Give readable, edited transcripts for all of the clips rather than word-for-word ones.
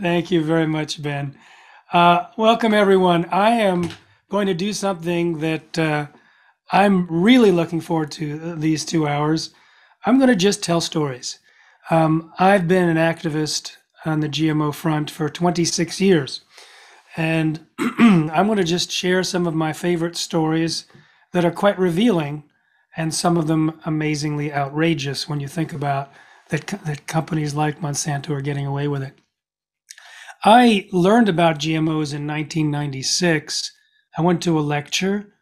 Thank you very much, Ben. Welcome, everyone. I am going to do something that I'm really looking forward to these 2 hours. I'm going to just tell stories. I've been an activist on the GMO front for 26 years, and I'm going to just share some of my favorite stories that are quite revealing, and some of them amazingly outrageous when you think about that companies like Monsanto are getting away with it. I learned about GMOs in 1996. I went to a lecture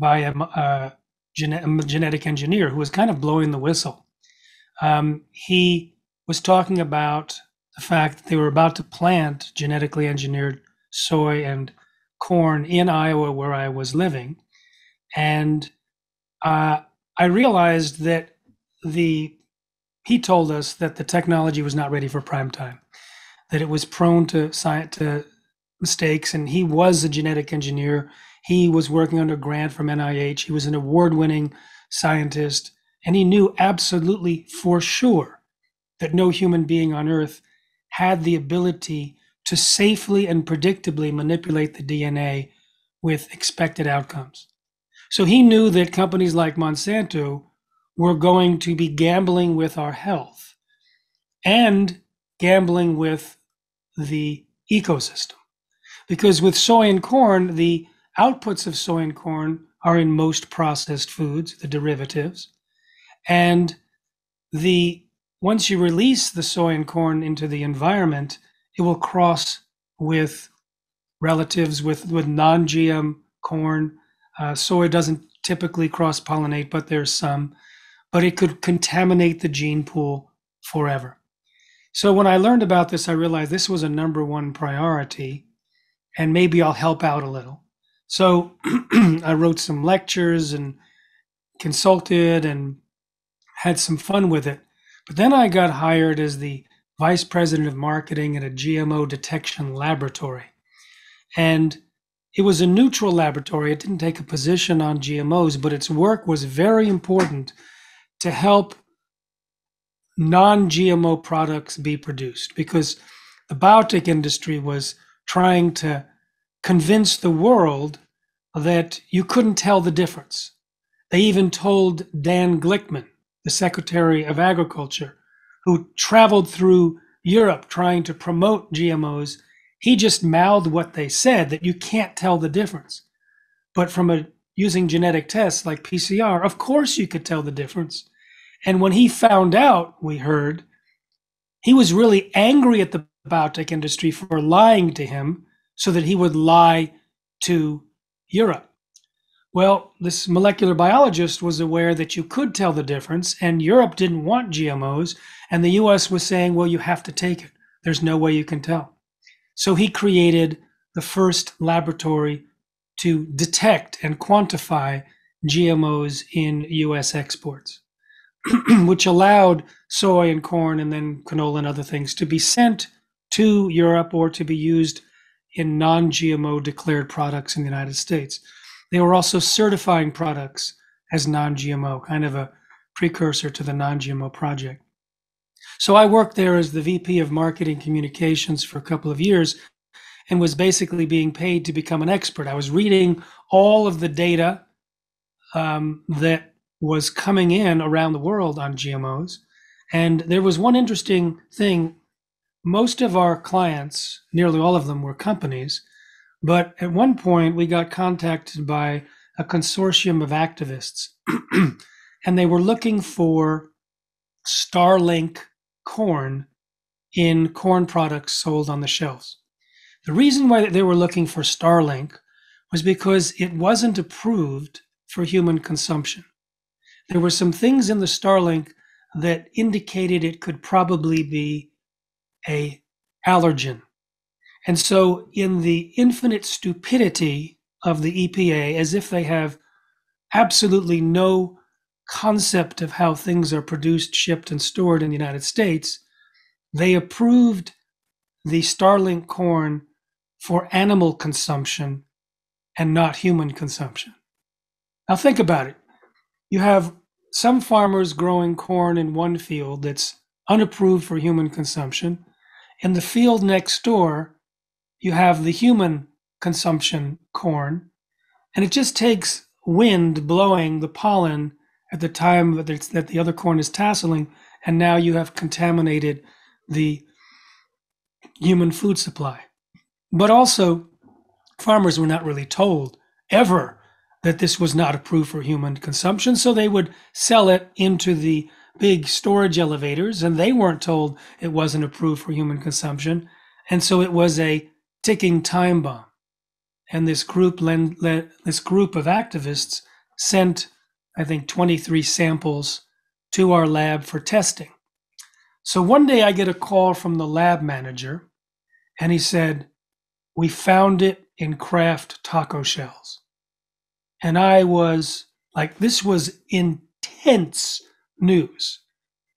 by a genetic engineer who was kind of blowing the whistle. He was talking about the fact that they were about to plant genetically engineered soy and corn in Iowa, where I was living. And I realized that he told us that the technology was not ready for prime time, that it was prone to mistakes. And he was a genetic engineer. He was working under a grant from NIH. He was an award-winning scientist, and he knew absolutely for sure that no human being on earth had the ability to safely and predictably manipulate the DNA with expected outcomes. So he knew that companies like Monsanto were going to be gambling with our health and gambling with the ecosystem. Because with soy and corn, the outputs of soy and corn are in most processed foods, the derivatives. And once you release the soy and corn into the environment, it will cross with relatives, with non-GM corn. Soy doesn't typically cross-pollinate, but there's some. But it could contaminate the gene pool forever. So when I learned about this, I realized this was a #1 priority, and maybe I'll help out a little. So I wrote some lectures and consulted and had some fun with it. But then I got hired as the vice president of marketing at a GMO detection laboratory. And it was a neutral laboratory. It didn't take a position on GMOs, but its work was very important to help non-GMO products be produced, because the biotech industry was trying to convince the world that you couldn't tell the difference. They even told Dan Glickman, the Secretary of Agriculture, who traveled through Europe trying to promote GMOs, he just mouthed what they said, that you can't tell the difference. But using genetic tests like PCR, of course you could tell the difference. And when he found out, we heard, he was really angry at the biotech industry for lying to him so that he would lie to Europe. Well, this molecular biologist was aware that you could tell the difference, and Europe didn't want GMOs, and the US was saying, well, you have to take it. There's no way you can tell. So he created the first laboratory to detect and quantify GMOs in US exports, which allowed soy and corn and then canola and other things to be sent to Europe or to be used in non-GMO declared products in the United States. They were also certifying products as non-GMO, kind of a precursor to the Non-GMO Project. So I worked there as the VP of Marketing Communications for a couple of years and was basically being paid to become an expert. I was reading all of the data that was coming in around the world on GMOs. And there was one interesting thing. Most of our clients, nearly all of them, were companies. But at one point, we got contacted by a consortium of activists, and they were looking for StarLink corn in corn products sold on the shelves. The reason why they were looking for StarLink was because it wasn't approved for human consumption. There were some things in the StarLink that indicated it could probably be an allergen. And so in the infinite stupidity of the EPA, as if they have absolutely no concept of how things are produced, shipped, and stored in the United States, they approved the StarLink corn for animal consumption and not human consumption. Now think about it. You have some farmers growing corn in one field that's unapproved for human consumption, In the field next door, you have the human consumption corn, and it just takes wind blowing the pollen at the time that the other corn is tasseling, and now you have contaminated the human food supply. But also, farmers were not really told ever that this was not approved for human consumption, so they would sell it into the big storage elevators, and they weren't told it wasn't approved for human consumption, and so it was a ticking time bomb. And this group of activists sent, I think, 23 samples to our lab for testing. So one day I get a call from the lab manager, and he said, "We found it in Kraft taco shells." And I was like, this was intense news.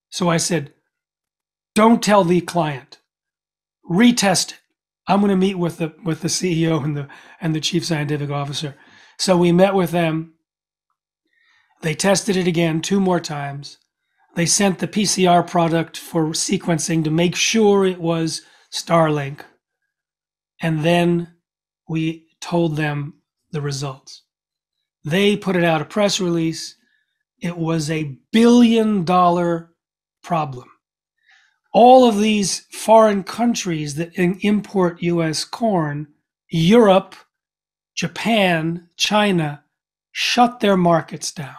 So I said, "Don't tell the client. Retest it. I'm going to meet with the CEO and the chief scientific officer." So we met with them. They tested it again 2 more times. They sent the PCR product for sequencing to make sure it was StarLink. And then we told them the results. They put it out a press release. It was a $1 billion problem. All of these foreign countries that import U.S. corn, Europe, Japan, China, shut their markets down.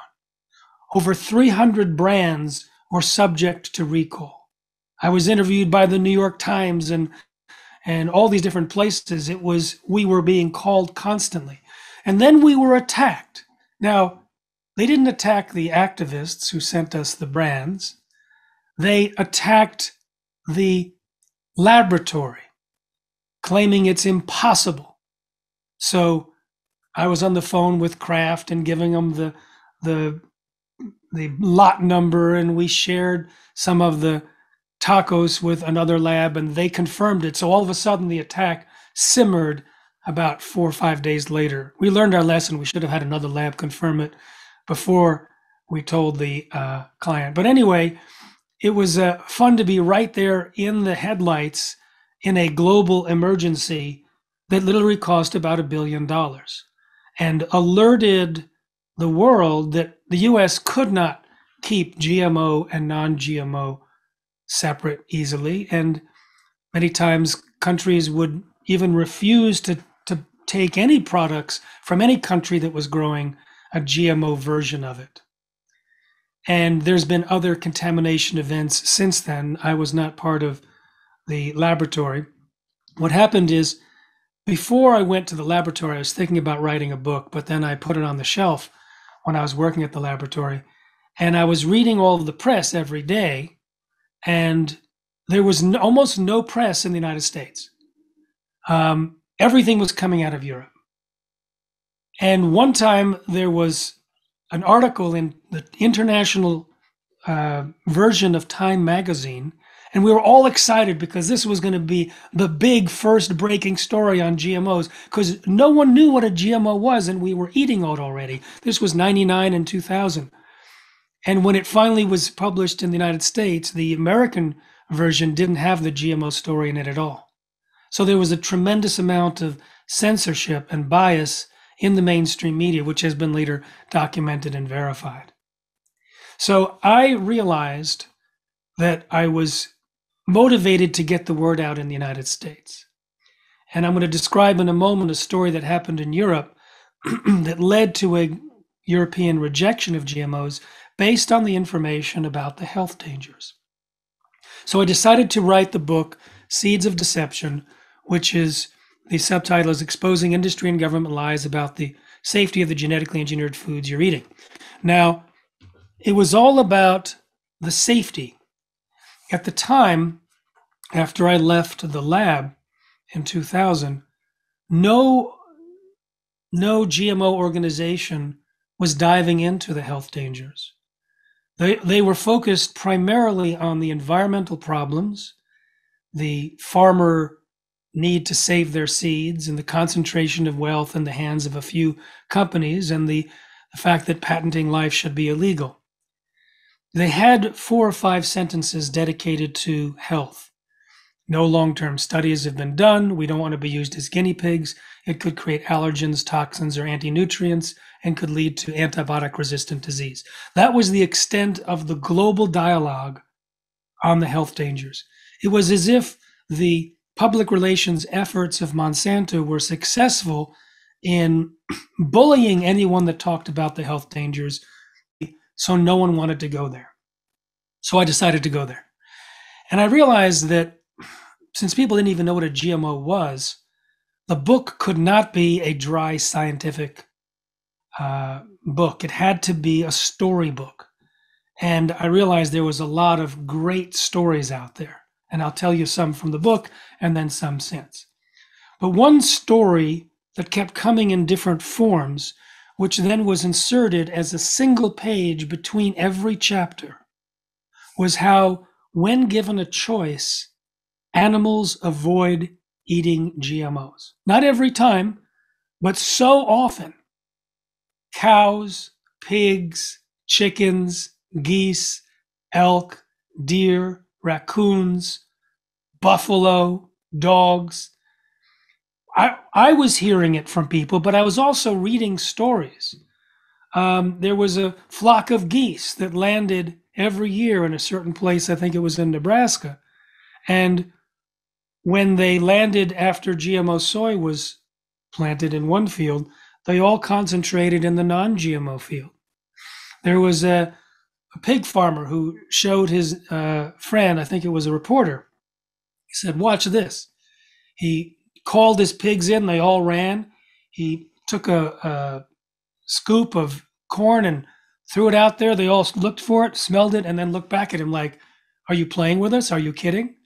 Over 300 brands were subject to recall. I was interviewed by the New York Times and all these different places. It was, we were being called constantly. And then we were attacked. Now, they didn't attack the activists who sent us the brands. They attacked the laboratory, claiming it's impossible. So I was on the phone with Kraft and giving them the lot number, and we shared some of the tacos with another lab, and they confirmed it. So all of a sudden, the attack simmered about 4 or 5 days later. We learned our lesson. We should have had another lab confirm it before we told the client. But anyway, it was fun to be right there in the headlights in a global emergency that literally cost about $1 billion and alerted the world that the U.S. could not keep GMO and non-GMO separate easily. And many times countries would even refuse to take any products from any country that was growing a GMO version of it. And there's been other contamination events since then. I was not part of the laboratory. What happened is, before I went to the laboratory, I was thinking about writing a book, but then I put it on the shelf when I was working at the laboratory. And I was reading all of the press every day, and there was almost no press in the United States. Everything was coming out of Europe. And one time there was an article in the international version of Time magazine, and we were all excited because this was going to be the big first breaking story on GMOs, because no one knew what a GMO was, and we were eating it already. This was 99 and 2000. And when it finally was published in the United States, the American version didn't have the GMO story in it at all. So there was a tremendous amount of censorship and bias in the mainstream media, which has been later documented and verified. So I realized that I was motivated to get the word out in the United States. And I'm going to describe in a moment a story that happened in Europe that led to a European rejection of GMOs based on the information about the health dangers. So I decided to write the book, Seeds of Deception, which is, the subtitle is Exposing Industry and Government Lies About the Safety of the Genetically Engineered Foods You're Eating. Now, it was all about the safety. At the time, after I left the lab in 2000, no GMO organization was diving into the health dangers. They were focused primarily on the environmental problems, the farmer need to save their seeds, and the concentration of wealth in the hands of a few companies, and the fact that patenting life should be illegal. They had 4 or 5 sentences dedicated to health. No long-term studies have been done. We don't want to be used as guinea pigs. It could create allergens, toxins, or anti-nutrients, and could lead to antibiotic-resistant disease. That was the extent of the global dialogue on the health dangers. It was as if the public relations efforts of Monsanto were successful in bullying anyone that talked about the health dangers, so no one wanted to go there. So I decided to go there. And I realized that since people didn't even know what a GMO was, the book could not be a dry scientific book. It had to be a storybook. And I realized there was a lot of great stories out there. And I'll tell you some from the book and then some since. But one story that kept coming in different forms, which then was inserted as a single page between every chapter, was how, when given a choice, animals avoid eating GMOs. Not every time, but so often. Cows, pigs, chickens, geese, elk, deer, raccoons, buffalo, dogs. I was hearing it from people, but I was also reading stories. There was a flock of geese that landed every year in a certain place, I think it was in Nebraska. And when they landed after GMO soy was planted in one field, they all concentrated in the non-GMO field. There was a pig farmer who showed his friend, I think it was a reporter, he said, watch this. He called his pigs in, they all ran. He took a scoop of corn and threw it out there. They all looked for it, smelled it, and then looked back at him like, are you playing with us? Are you kidding?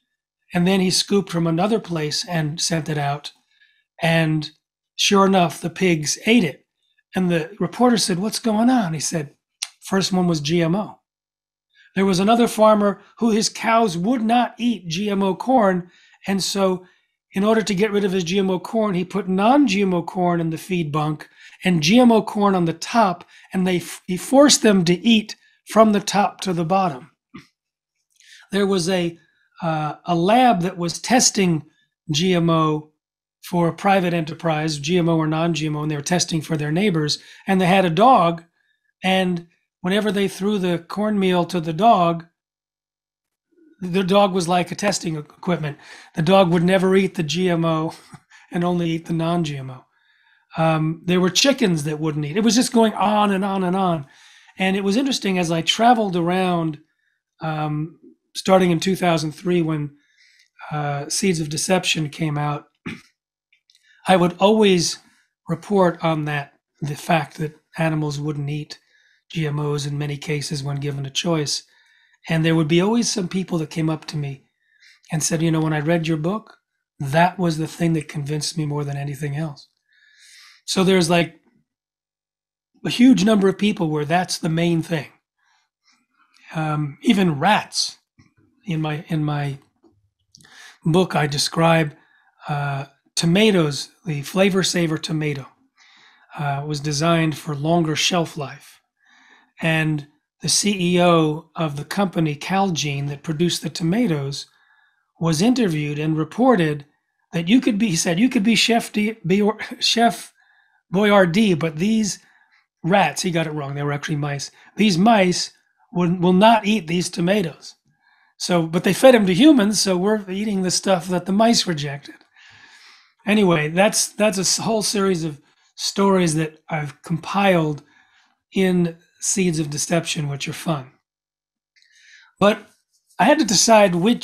And then he scooped from another place and sent it out. And sure enough, the pigs ate it. And the reporter said, what's going on? He said, first one was GMO. There was another farmer who his cows would not eat GMO corn. And so in order to get rid of his GMO corn, he put non-GMO corn in the feed bunk and GMO corn on the top. And he forced them to eat from the top to the bottom. There was a lab that was testing GMO for a private enterprise, GMO or non-GMO, and they were testing for their neighbors. And they had a dog, and whenever they threw the cornmeal to the dog was like a testing equipment. The dog would never eat the GMO and only eat the non-GMO. There were chickens that wouldn't eat. It was just going on and on and on. And it was interesting as I traveled around, starting in 2003 when Seeds of Deception came out, I would always report on that, the fact that animals wouldn't eat GMOs in many cases when given a choice. And there would be always some people that came up to me and said, you know, when I read your book, that was the thing that convinced me more than anything else. So there's like a huge number of people where that's the main thing. Even rats. In my book, I describe tomatoes. The Flavor Saver tomato was designed for longer shelf life. And the CEO of the company, Calgene, that produced the tomatoes, was interviewed and reported that you could be, he said, you could be Chef Boyardee, but these rats, he got it wrong, they were actually mice, these mice will not eat these tomatoes. So, but they fed them to humans, so we're eating the stuff that the mice rejected. Anyway, that's a whole series of stories that I've compiled in Seeds of Deception, which are fun. But I had to decide what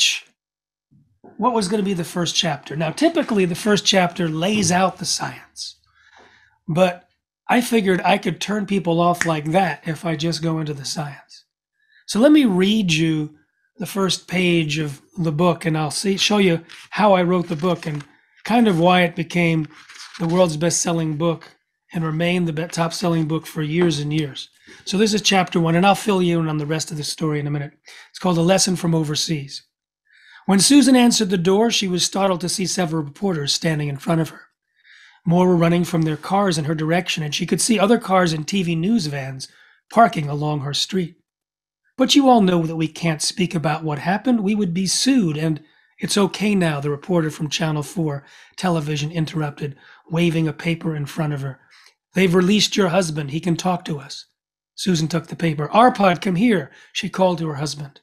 was going to be the first chapter. Now, typically the first chapter lays out the science, but I figured I could turn people off like that if I just go into the science. So let me read you the first page of the book, and I'll show you how I wrote the book and kind of why it became the world's best-selling book and remained the top-selling book for years and years. So this is chapter one, and I'll fill you in on the rest of the story in a minute. It's called A Lesson from Overseas. When Susan answered the door, she was startled to see several reporters standing in front of her. More were running from their cars in her direction, and she could see other cars and TV news vans parking along her street. But you all know that we can't speak about what happened. We would be sued, and It's okay now, the reporter from Channel 4 television interrupted, waving a paper in front of her. They've released your husband. He can talk to us. Susan took the paper. Árpád, come here, she called to her husband.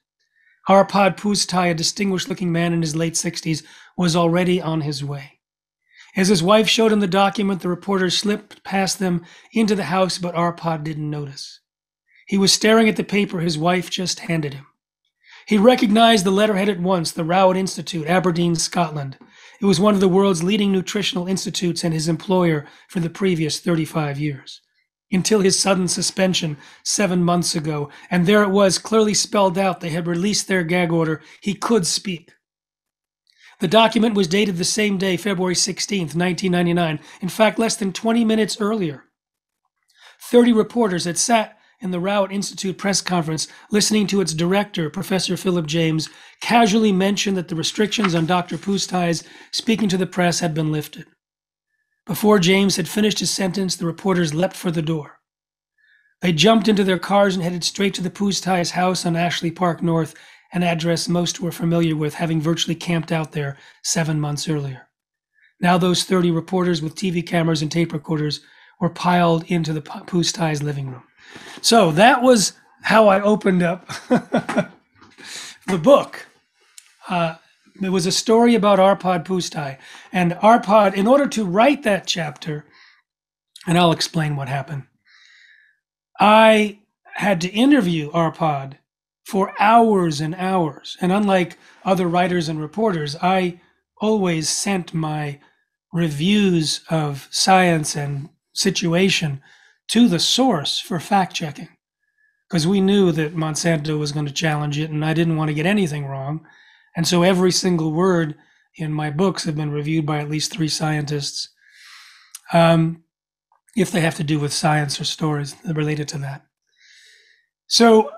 Árpád Pusztai, a distinguished-looking man in his late 60s, was already on his way. As his wife showed him the document, the reporter slipped past them into the house, but Árpád didn't notice. He was staring at the paper his wife just handed him. He recognized the letterhead at once, the Rowett Institute, Aberdeen, Scotland. It was one of the world's leading nutritional institutes and his employer for the previous 35 years, until his sudden suspension 7 months ago. And there it was, clearly spelled out. They had released their gag order. He could speak. The document was dated the same day, February 16th, 1999. In fact, less than 20 minutes earlier, 30 reporters had sat in the Rowett Institute press conference, listening to its director, Professor Philip James, casually mention that the restrictions on Dr. Pustai's speaking to the press had been lifted. Before James had finished his sentence, the reporters leapt for the door. They jumped into their cars and headed straight to the Pustai's house on Ashley Park North, an address most were familiar with, having virtually camped out there 7 months earlier. Now those 30 reporters with TV cameras and tape recorders were piled into the Pustai's living room. So that was how I opened up the book. It was a story about Árpád Pusztai. And Árpád, in order to write that chapter, and I'll explain what happened, I had to interview Árpád for hours and hours. And unlike other writers and reporters, I always sent my reviews of science and situation to the source for fact-checking, because we knew that Monsanto was going to challenge it, and I didn't want to get anything wrong. And so every single word in my books have been reviewed by at least 3 scientists, if they have to do with science or stories related to that. So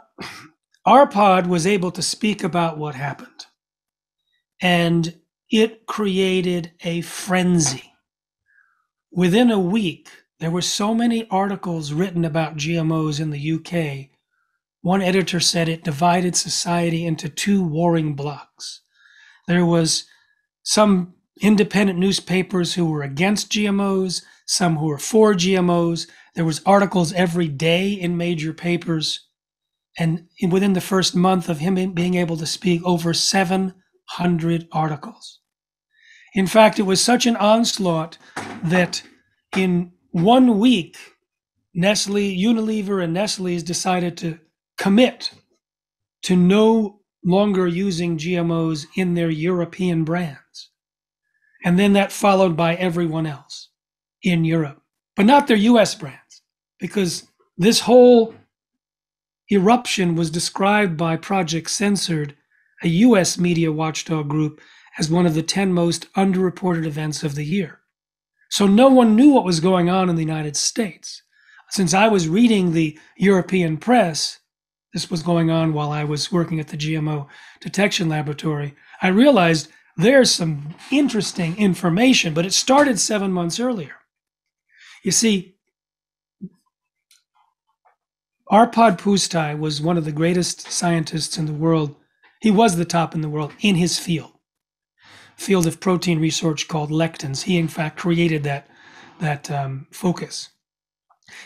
Árpád was able to speak about what happened, and it created a frenzy. Within a week, there were so many articles written about GMOs in the UK. One editor said it divided society into 2 warring blocks. There was some independent newspapers who were against GMOs, some who were for GMOs. There was articles every day in major papers. And within the first month of him being able to speak, over 700 articles. In fact, it was such an onslaught that in 1 week, Nestle, Unilever, and Nestle's decided to commit to no longer using GMOs in their European brands. And then that followed by everyone else in Europe, but not their US brands, because this whole eruption was described by Project Censored, a US media watchdog group, as one of the 10 most underreported events of the year. So no one knew what was going on in the United States. Since I was reading the European press, this was going on while I was working at the GMO detection laboratory. I realized there's some interesting information, but it started 7 months earlier. You see, Árpád Pusztai was one of the greatest scientists in the world. He was the top in the world in his field of protein research called lectins. He, in fact, created that focus.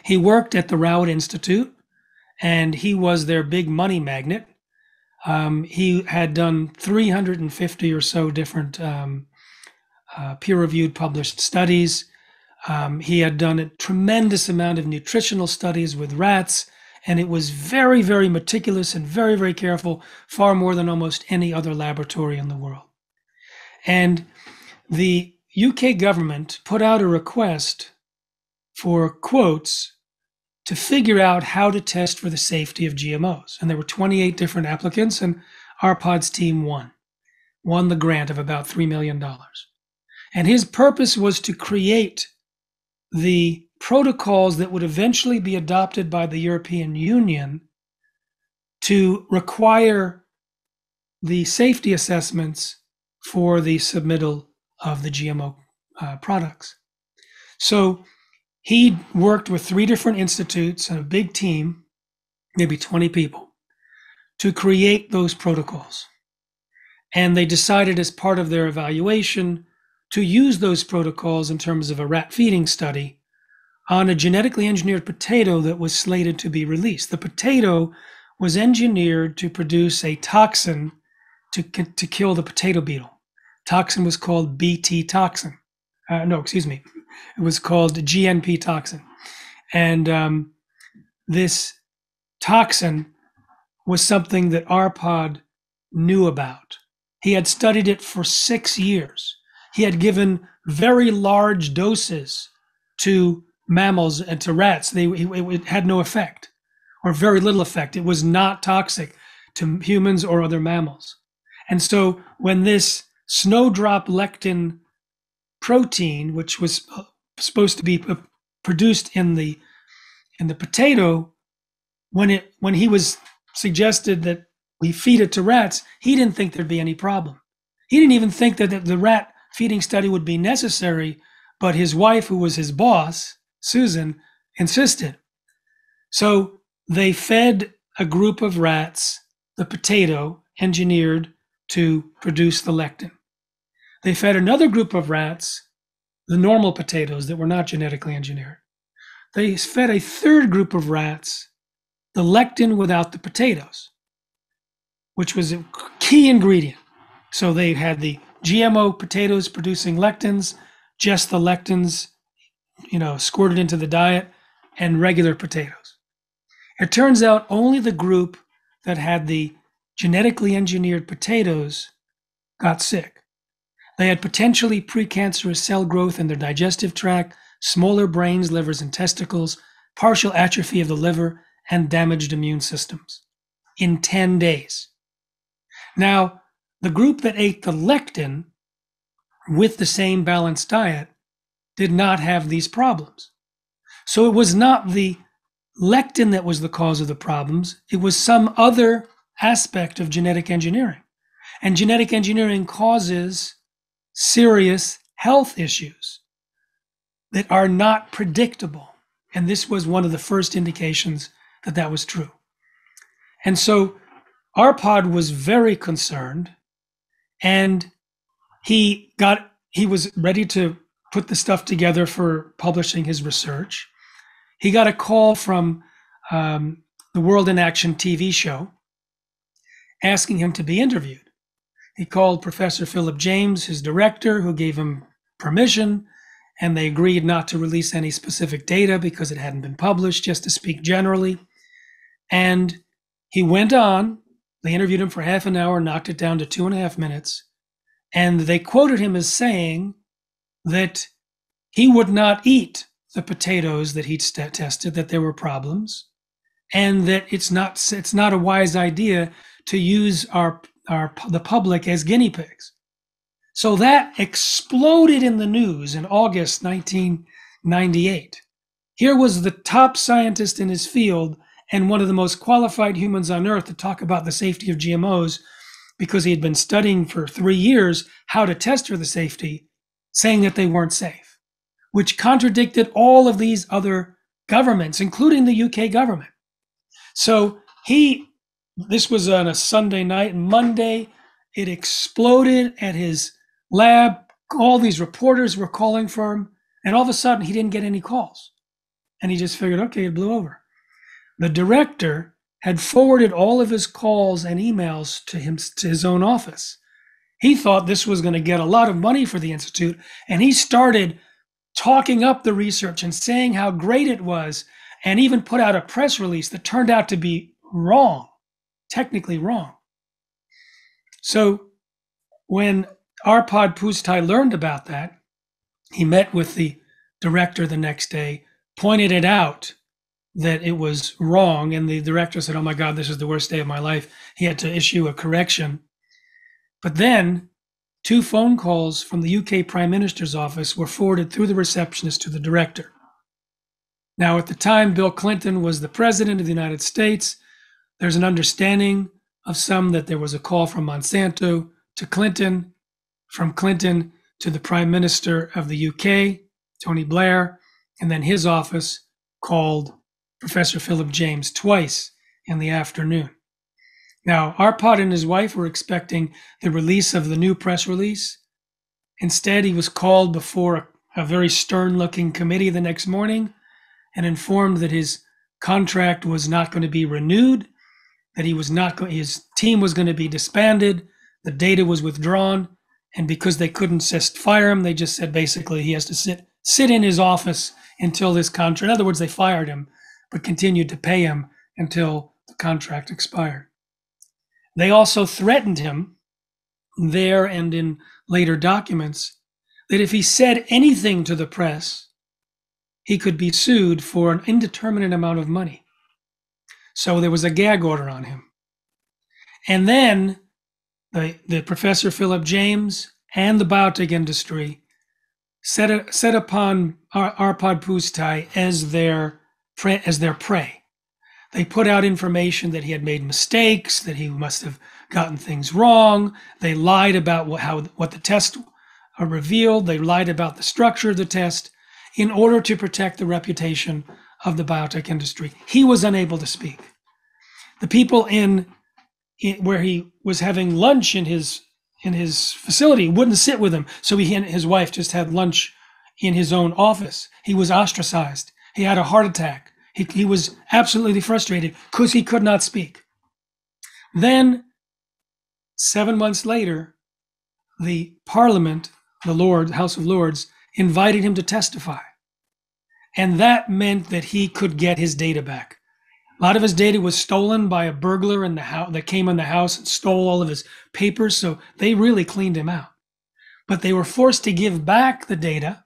He worked at the Rowett Institute, and he was their big money magnet. He had done 350 or so different peer-reviewed published studies. He had done a tremendous amount of nutritional studies with rats, and it was very, very meticulous and very, very careful, far more than almost any other laboratory in the world. And the UK government put out a request for quotes to figure out how to test for the safety of GMOs. And there were 28 different applicants, and Árpád's team won the grant of about $3 million. And his purpose was to create the protocols that would eventually be adopted by the European Union to require the safety assessments for the submittal of the GMO products. So he worked with 3 different institutes and a big team, maybe 20 people, to create those protocols. And they decided as part of their evaluation to use those protocols in terms of a rat feeding study on a genetically engineered potato that was slated to be released. The potato was engineered to produce a toxin to kill the potato beetle. Toxin was called BT toxin. It was called GNP toxin. And this toxin was something that Árpád knew about. He had studied it for 6 years. He had given very large doses to mammals and to rats. It had no effect, or very little effect. It was not toxic to humans or other mammals. And so when this snowdrop lectin protein, which was supposed to be produced in the potato, when he was suggested that we feed it to rats, he didn't think there'd be any problem. He didn't even think that the rat feeding study would be necessary, but his wife, who was his boss, Susan, insisted. So they fed a group of rats the potato engineered to produce the lectin. They fed another group of rats the normal potatoes that were not genetically engineered. They fed a third group of rats the lectin without the potatoes, which was a key ingredient. So they had the GMO potatoes producing lectins, just the lectins, squirted into the diet, and regular potatoes. It turns out only the group that had the genetically engineered potatoes got sick. They had potentially precancerous cell growth in their digestive tract, smaller brains, livers, and testicles, partial atrophy of the liver, and damaged immune systems in 10 days. Now, the group that ate the lectin with the same balanced diet did not have these problems. So it was not the lectin that was the cause of the problems. It was some other aspect of genetic engineering. And genetic engineering causes serious health issues that are not predictable. And this was one of the first indications that that was true. And so Árpád was very concerned, and he was ready to put the stuff together for publishing his research. He got a call from the World in Action TV show asking him to be interviewed. He called Professor Philip James, his director, who gave him permission, and they agreed not to release any specific data because it hadn't been published, just to speak generally. And he went on. They interviewed him for half an hour, knocked it down to 2.5 minutes. And they quoted him as saying that he would not eat the potatoes that he'd tested, that there were problems, and that it's not a wise idea to use the public as guinea pigs. So that exploded in the news in August 1998. Here was the top scientist in his field and one of the most qualified humans on earth to talk about the safety of GMOs, because he had been studying for 3 years how to test for the safety, saying that they weren't safe, which contradicted all of these other governments, including the UK government. So this was on a Sunday night, and Monday it exploded at his lab. All these reporters were calling for him, and all of a sudden he didn't get any calls. And he just figured, okay, it blew over. The director had forwarded all of his calls and emails to his own office. He thought this was going to get a lot of money for the institute, and he started talking up the research and saying how great it was, and even put out a press release that turned out to be wrong, technically wrong. So when Árpád Pusztai learned about that, he met with the director the next day, pointed it out that it was wrong, and the director said, oh my God, this is the worst day of my life. He had to issue a correction. But then 2 phone calls from the UK Prime Minister's office were forwarded through the receptionist to the director. Now, at the time, Bill Clinton was the president of the United States. There's an understanding of some that there was a call from Monsanto to Clinton, from Clinton to the Prime Minister of the UK, Tony Blair, and then his office called Professor Philip James twice in the afternoon. Now, Árpád and his wife were expecting the release of the new press release. Instead, he was called before a very stern-looking committee the next morning and informed that his contract was not going to be renewed, that he was not going, his team was going to be disbanded, the data was withdrawn, and because they couldn't just fire him, they just said basically he has to sit in his office until this contract. In other words, they fired him, but continued to pay him until the contract expired. They also threatened him there and in later documents that if he said anything to the press, he could be sued for an indeterminate amount of money. So there was a gag order on him. And then the Professor Philip James and the biotech industry set upon Árpád Pusztai as their prey. They put out information that he had made mistakes, that he must have gotten things wrong. They lied about what the test revealed. They lied about the structure of the test in order to protect the reputation of the biotech industry. He was unable to speak. The people where he was having lunch in his facility wouldn't sit with him, so he and his wife just had lunch in his own office. He was ostracized. He had a heart attack. He was absolutely frustrated because he could not speak. Then, 7 months later, the Parliament, House of Lords, invited him to testify. And that meant that he could get his data back. A lot of his data was stolen by a burglar in the house that came in the house and stole all of his papers, so they really cleaned him out. But they were forced to give back the data,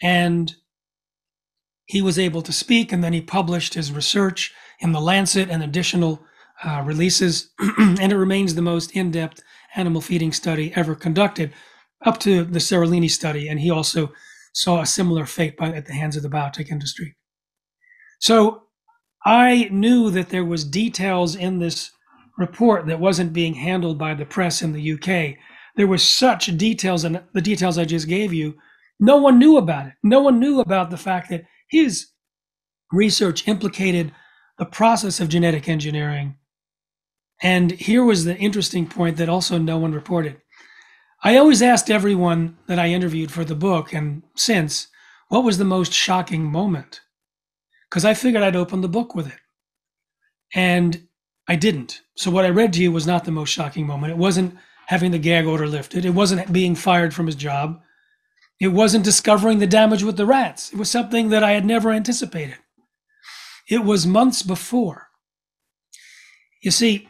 and he was able to speak, and then he published his research in The Lancet and additional releases, and it remains the most in-depth animal feeding study ever conducted, up to the Seralini study, and he also saw a similar fate at the hands of the biotech industry. So I knew that there was details in this report that wasn't being handled by the press in the UK. There were such details, and the details I just gave you, no one knew about it. No one knew about the fact that his research implicated the process of genetic engineering. And here was the interesting point that also no one reported. I always asked everyone that I interviewed for the book and since, what was the most shocking moment? Because I figured I'd open the book with it. And I didn't. So what I read to you was not the most shocking moment. It wasn't having the gag order lifted. It wasn't being fired from his job. It wasn't discovering the damage with the rats. It was something that I had never anticipated. It was months before. You see,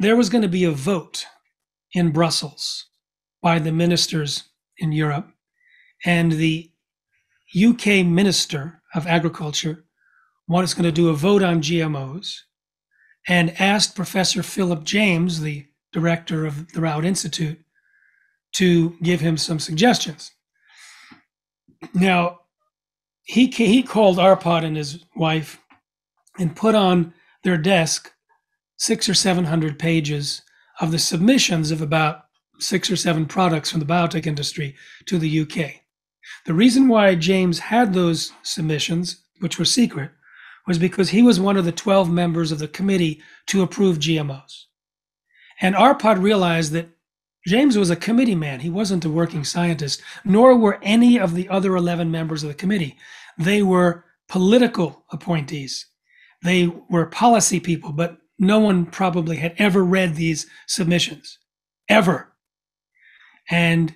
there was going to be a vote in Brussels by the ministers in Europe, and the UK Minister of Agriculture was going to do a vote on GMOs and asked Professor Philip James, the director of the Rowett Institute, to give him some suggestions. Now, he called Árpád and his wife and put on their desk 600 or 700 pages of the submissions of about 6 or 7 products from the biotech industry to the UK. The reason why James had those submissions, which were secret, was because he was one of the 12 members of the committee to approve GMOs. And Árpád realized that James was a committee man. He wasn't a working scientist, nor were any of the other 11 members of the committee. They were political appointees. They were policy people, but no one probably had ever read these submissions, ever. And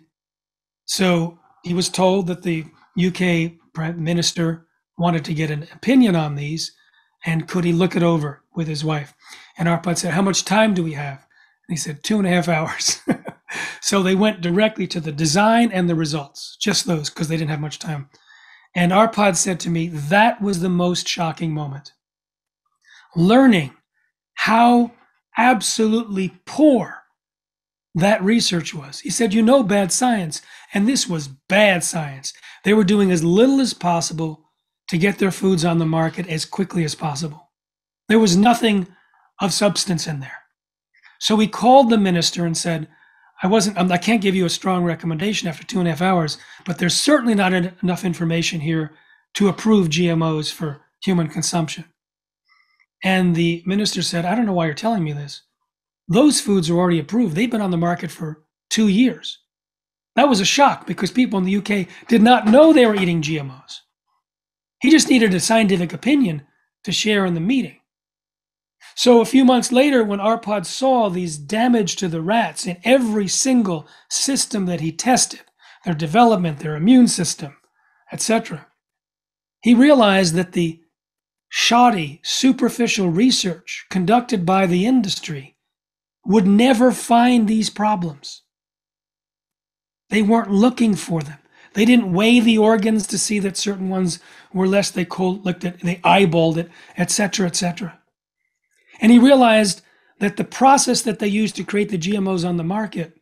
so he was told that the UK Prime Minister wanted to get an opinion on these, and could he look it over with his wife? And Árpád said, "How much time do we have?" And he said, 2.5 hours. So they went directly to the design and the results, just those, because they didn't have much time. And Árpád said to me, that was the most shocking moment. Learning how absolutely poor that research was. He said, you know, bad science, and this was bad science. They were doing as little as possible to get their foods on the market as quickly as possible. There was nothing of substance in there. So we called the minister and said, I can't give you a strong recommendation after 2.5 hours, but there's certainly not enough information here to approve GMOs for human consumption. And the minister said, I don't know why you're telling me this. Those foods are already approved. They've been on the market for 2 years. That was a shock because people in the UK did not know they were eating GMOs. He just needed a scientific opinion to share in the meeting. So a few months later, when Arpad saw these damage to the rats in every single system that he tested, their development, their immune system, etc., he realized that the shoddy, superficial research conducted by the industry would never find these problems. They weren't looking for them. They didn't weigh the organs to see that certain ones were less. They cold looked at, they eyeballed it, etc., etc. And he realized that the process that they used to create the GMOs on the market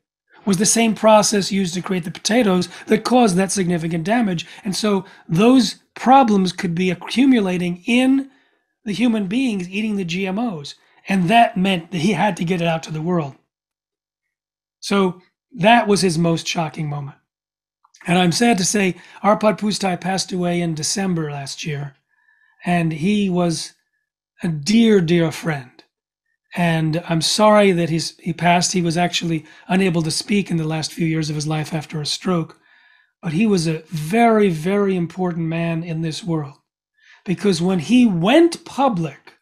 was the same process used to create the potatoes that caused that significant damage. And so those problems could be accumulating in the human beings eating the GMOs. And that meant that he had to get it out to the world. So that was his most shocking moment. And I'm sad to say, Árpád Pusztai passed away in December last year, and he was a dear, dear friend. And I'm sorry that he passed. He was actually unable to speak in the last few years of his life after a stroke. But he was a very, very important man in this world, because when he went public,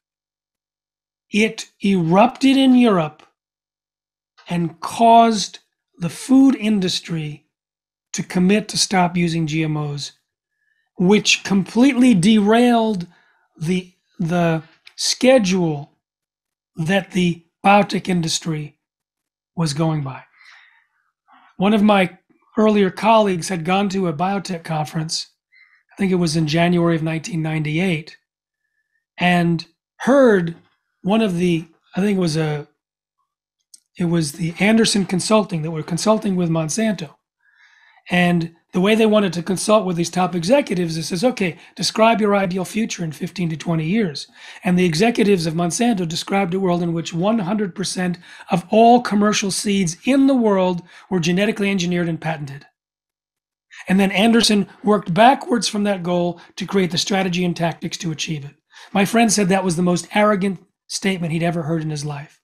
it erupted in Europe and caused the food industry to commit to stop using GMOs, which completely derailed the schedule that the biotech industry was going by. One of my earlier colleagues had gone to a biotech conference, I think it was in January of 1998, and heard one of the, I think it was the Anderson Consulting that were consulting with Monsanto. And the way they wanted to consult with these top executives is, says, okay, describe your ideal future in 15 to 20 years. And the executives of Monsanto described a world in which 100% of all commercial seeds in the world were genetically engineered and patented. And then Anderson worked backwards from that goal to create the strategy and tactics to achieve it. My friend said that was the most arrogant statement he'd ever heard in his life,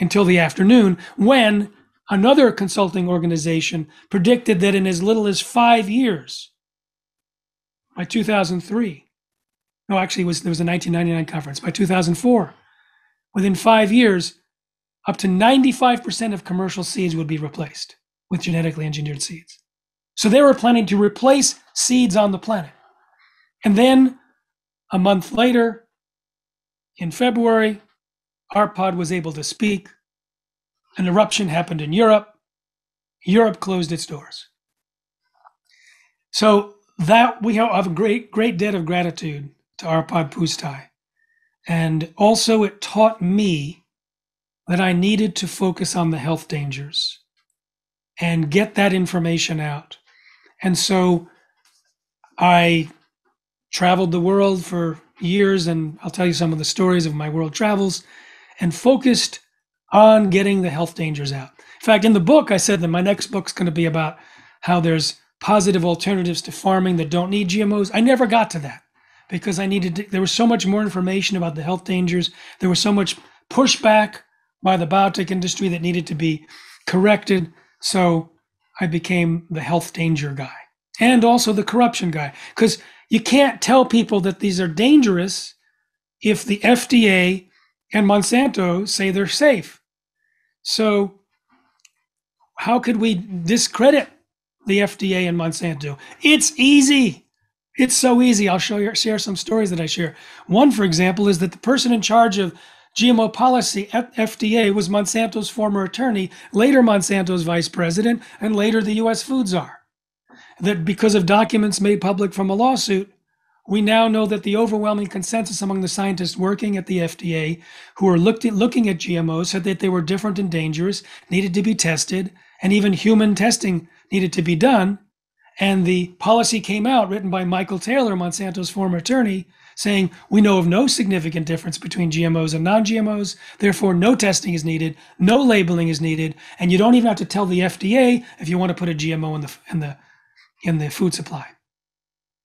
until the afternoon when another consulting organization predicted that in as little as 5 years, by 2003, no, actually there was a 1999 conference, by 2004, within 5 years, up to 95% of commercial seeds would be replaced with genetically engineered seeds. So they were planning to replace seeds on the planet. And then a month later, in February, Arpad was able to speak. An eruption happened in Europe. Europe closed its doors. So that we have a great, great debt of gratitude to Árpád Pusztai. And also it taught me that I needed to focus on the health dangers and get that information out. And so I traveled the world for years, and I'll tell you some of the stories of my world travels, and focused on getting the health dangers out. In fact, in the book, I said that my next book's going to be about how there's positive alternatives to farming that don't need GMOs. I never got to that because I needed to, there was so much more information about the health dangers. There was so much pushback by the biotech industry that needed to be corrected. So I became the health danger guy and also the corruption guy, because you can't tell people that these are dangerous if the FDA and Monsanto say they're safe. So how could we discredit the FDA and Monsanto? It's easy. It's so easy. I'll share some stories that I share. One, for example, is that the person in charge of GMO policy at FDA was Monsanto's former attorney, later Monsanto's vice president, and later the U.S. food czar. That because of documents made public from a lawsuit, we now know that the overwhelming consensus among the scientists working at the FDA who are looking at GMOs said that they were different and dangerous, needed to be tested, and even human testing needed to be done. And the policy came out, written by Michael Taylor, Monsanto's former attorney, saying, we know of no significant difference between GMOs and non-GMOs, therefore no testing is needed, no labeling is needed, and you don't even have to tell the FDA if you want to put a GMO in the food supply.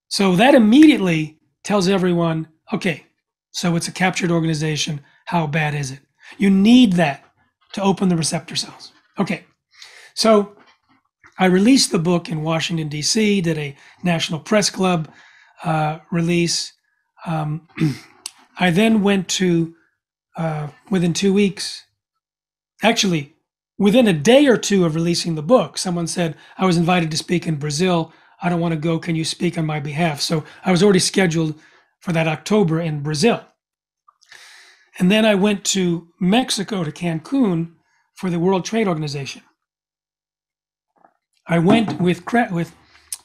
So that immediately tells everyone, okay, So it's a captured organization. How bad is it? You need that to open the receptor cells. Okay, so I released the book in Washington, D.C., did a National Press Club release. I then went to, within 2 weeks, actually, within a day or two of releasing the book, someone said, I was invited to speak in Brazil. I don't want to go. Can you speak on my behalf? So I was already scheduled for that October in Brazil. And then I went to Mexico, to Cancun, for the World Trade Organization. I went with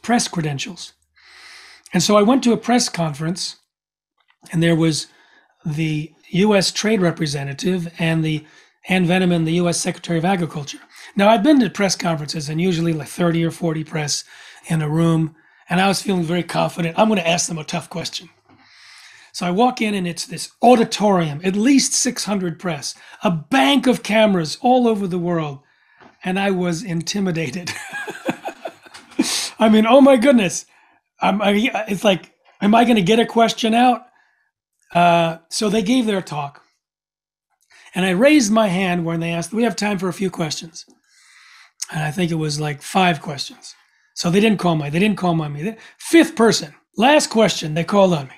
press credentials. And so I went to a press conference, and there was the U.S. Trade Representative and the Ann Veneman, the U.S. Secretary of Agriculture. Now, I've been to press conferences, and usually like 30 or 40 press in a room, and I was feeling very confident. I'm going to ask them a tough question. So I walk in, and it's this auditorium, at least 600 press, a bank of cameras all over the world, and I was intimidated. I mean, oh my goodness. It's like, am I going to get a question out? So they gave their talk, and I raised my hand when they asked, we have time for a few questions. And I think it was like 5 questions. So they didn't call me. The 5th person, last question, they called on me.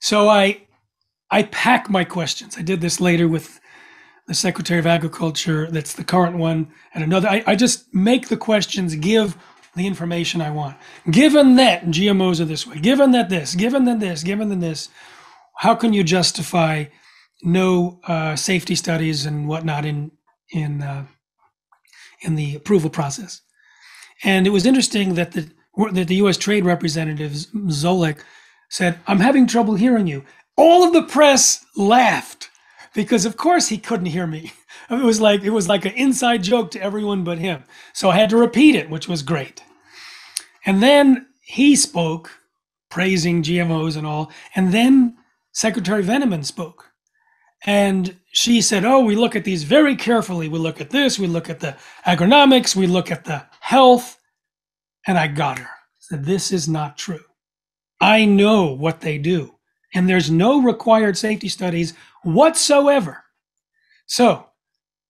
So I pack my questions. I did this later with the Secretary of Agriculture, that's the current one, and another. I just make the questions, give the information I want. Given that GMOs are this way, given that this, given that this, given that this, how can you justify no safety studies and whatnot in the approval process? And it was interesting that the U.S. Trade Representative Zoellick said, I'm having trouble hearing you. All of the press laughed because of course he couldn't hear me. It was like an inside joke to everyone but him. So I had to repeat it, which was great. And then he spoke, praising GMOs and all. And then Secretary Veneman spoke. And she said, oh, we look at these very carefully. We look at this, we look at the agronomics, we look at the health. And I got her. I said, this is not true. I know what they do, and there's no required safety studies whatsoever. So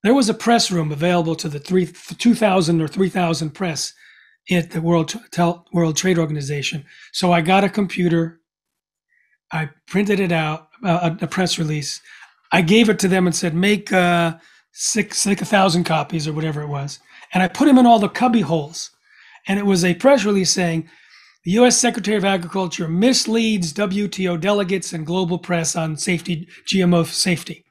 there was a press room available to the 2,000 or 3,000 press at the World Trade Organization. So I got a computer. I printed it out, a press release. I gave it to them and said, make 1,000 copies or whatever it was. And I put them in all the cubby holes. And it was a press release saying, the U.S. Secretary of Agriculture misleads WTO delegates and global press on safety, GMO safety,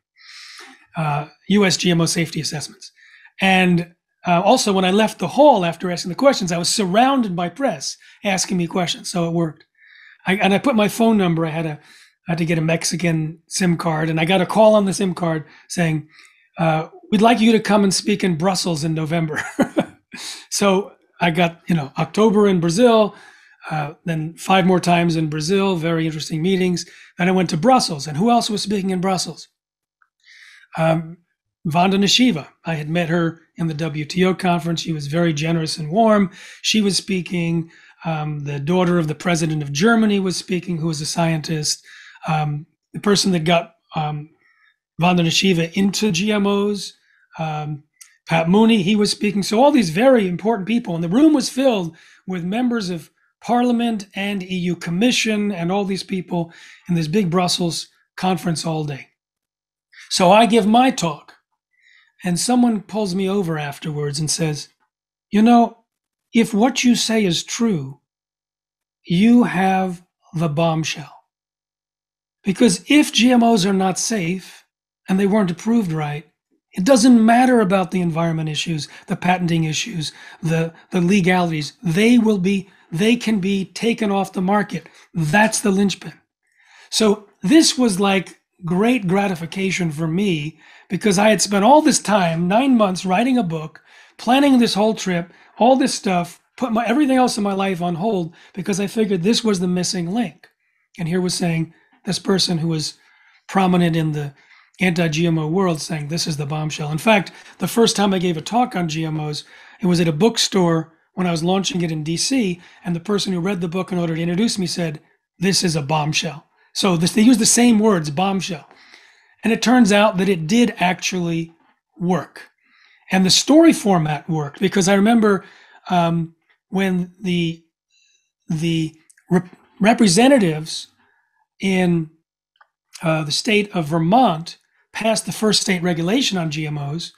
U.S. GMO safety assessments. And also, when I left the hall after asking the questions, I was surrounded by press asking me questions, so it worked. And I put my phone number. I had to get a Mexican SIM card, and I got a call on the SIM card saying, we'd like you to come and speak in Brussels in November. So I got, October in Brazil, then 5 more times in Brazil, very interesting meetings. Then I went to Brussels, and who else was speaking in Brussels? Vandana Shiva. I had met her in the WTO conference. She was very generous and warm. She was speaking. The daughter of the president of Germany was speaking, who was a scientist. The person that got Vandana Shiva into GMOs, Pat Mooney, he was speaking. So all these very important people, and the room was filled with members of Parliament and EU Commission and all these people in this big Brussels conference all day. So I give my talk, and someone pulls me over afterwards and says, if what you say is true, you have the bombshell. Because if GMOs are not safe and they weren't approved right, it doesn't matter about the environment issues, the patenting issues, the legalities. They can be taken off the market. That's the linchpin. So this was like great gratification for me because I had spent all this time, 9 months, writing a book, planning this whole trip, all this stuff, put everything else in my life on hold because I figured this was the missing link. And here was saying this person who was prominent in the anti-GMO world saying this is the bombshell. In fact, the first time I gave a talk on GMOs, it was at a bookstore when I was launching it in DC, and the person who read the book in order to introduce me said, this is a bombshell. So this, they use the same words, bombshell. And it turns out that it did actually work. And the story format worked, because I remember when the representatives in the state of Vermont passed the first state regulation on GMOs,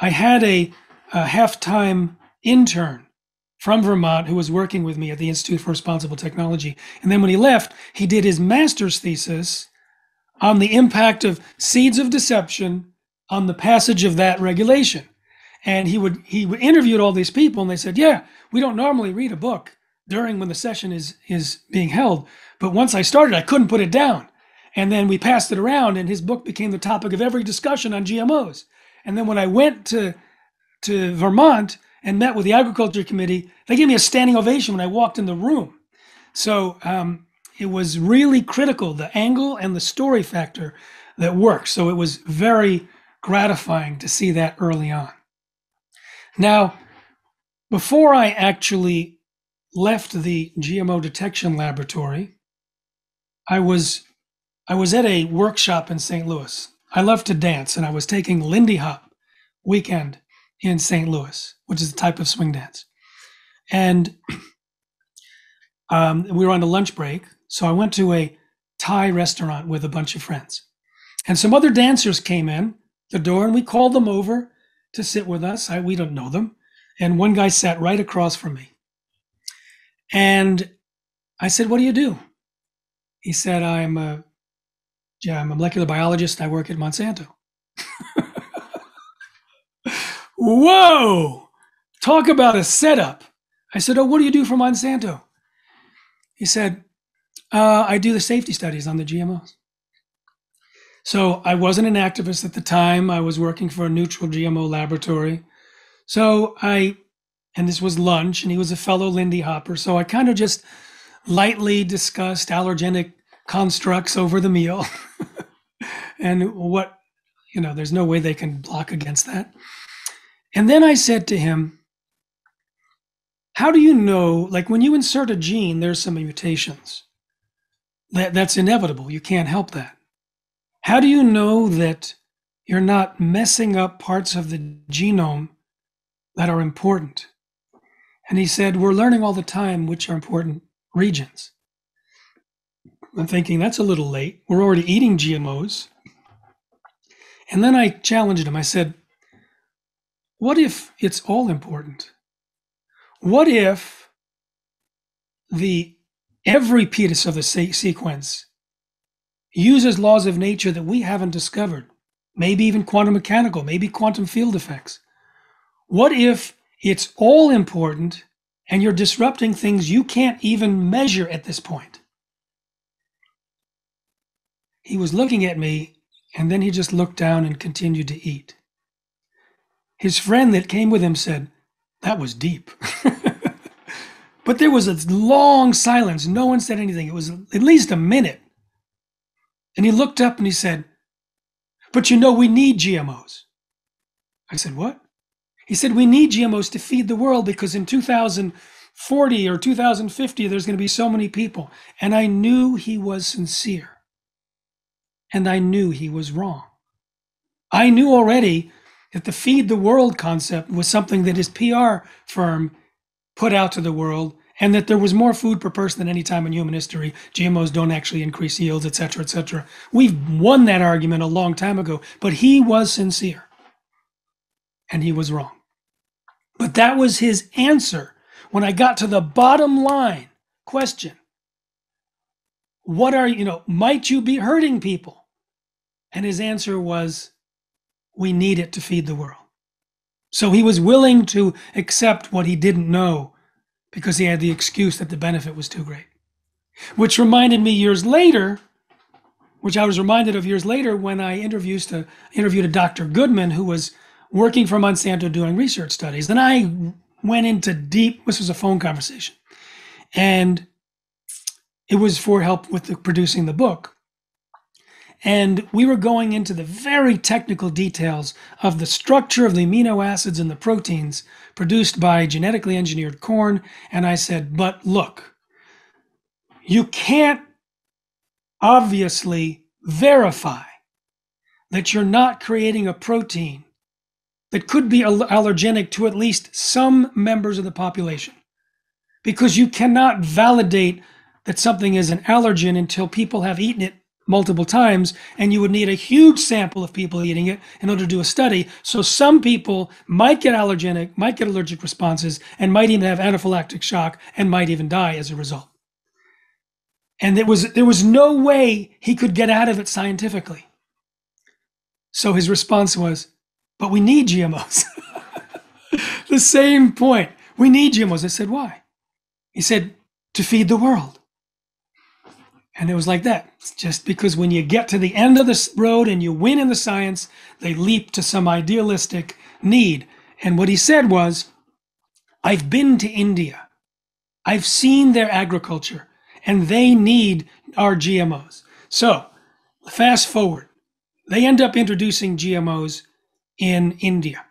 I had a half-time intern from Vermont who was working with me at the Institute for Responsible Technology. And then when he left, he did his master's thesis on the impact of Seeds of Deception on the passage of that regulation. And he interviewed all these people, and they said, yeah, we don't normally read a book during when the session is being held, but once I started, I couldn't put it down. And then we passed it around, and his book became the topic of every discussion on GMOs. And then when I went to Vermont and met with the Agriculture Committee, they gave me a standing ovation when I walked in the room. So it was really critical, the angle and the story factor that works. So it was very gratifying to see that early on. Now, before I actually left the GMO detection laboratory, I was at a workshop in St. Louis. I love to dance, and I was taking Lindy Hop weekend in St. Louis, which is a type of swing dance. And we were on a lunch break, so I went to a Thai restaurant with a bunch of friends. And some other dancers came in the door, and we called them over to sit with us. We don't know them. And one guy sat right across from me. And I said, what do you do? He said, I'm a molecular biologist. I work at Monsanto. Whoa, talk about a setup. I said, oh, what do you do for Monsanto? He said, I do the safety studies on the GMOs. So I wasn't an activist at the time. I was working for a neutral GMO laboratory. So and this was lunch, and he was a fellow Lindy Hopper. So I kind of just lightly discussed allergenic constructs over the meal and what, you know, there's no way they can block against that. And then I said to him, how do you know, like when you insert a gene, there's some mutations. That's inevitable. You can't help that. How do you know that you're not messing up parts of the genome that are important? And he said, we're learning all the time which are important regions. I'm thinking, that's a little late. We're already eating GMOs. And then I challenged him. I said, what if it's all important? What if every piece of the sequence uses laws of nature that we haven't discovered, maybe even quantum mechanical, maybe quantum field effects? What if it's all important and you're disrupting things you can't even measure at this point? He was looking at me, and then he just looked down and continued to eat. His friend that came with him said, that was deep. But there was a long silence. No one said anything. It was at least a minute. And he looked up and he said, but you know, we need GMOs. I said, what? He said, we need GMOs to feed the world, because in 2040 or 2050, there's going to be so many people. And I knew he was sincere. And I knew he was wrong. I knew already that the feed the world concept was something that his PR firm put out to the world, and that there was more food per person than any time in human history. GMOs don't actually increase yields, et cetera, et cetera. We've won that argument a long time ago, but he was sincere, and he was wrong. But that was his answer when I got to the bottom line question. What are, you know, might you be hurting people? And his answer was, we need it to feed the world. So he was willing to accept what he didn't know, because he had the excuse that the benefit was too great. Which reminded me years later, which I was reminded of years later when I interviewed a Dr. Goodman who was working for Monsanto doing research studies. Then I went into deep, this was a phone conversation, and it was for help with producing the book. And we were going into the very technical details of the structure of the amino acids and the proteins produced by genetically engineered corn. And I said, but look, you can't obviously verify that you're not creating a protein that could be allergenic to at least some members of the population, because you cannot validate that something is an allergen until people have eaten it multiple times, and you would need a huge sample of people eating it in order to do a study. So some people might get allergenic, might get allergic responses, and might even have anaphylactic shock and might even die as a result. And there was no way he could get out of it scientifically. So his response was, but we need GMOs. The same point. We need GMOs. I said, why? He said, to feed the world. And it was like that. It's just because when you get to the end of this road and you win in the science, they leap to some idealistic need. And what he said was, I've been to India. I've seen their agriculture, and they need our GMOs. So fast forward, they end up introducing GMOs in India.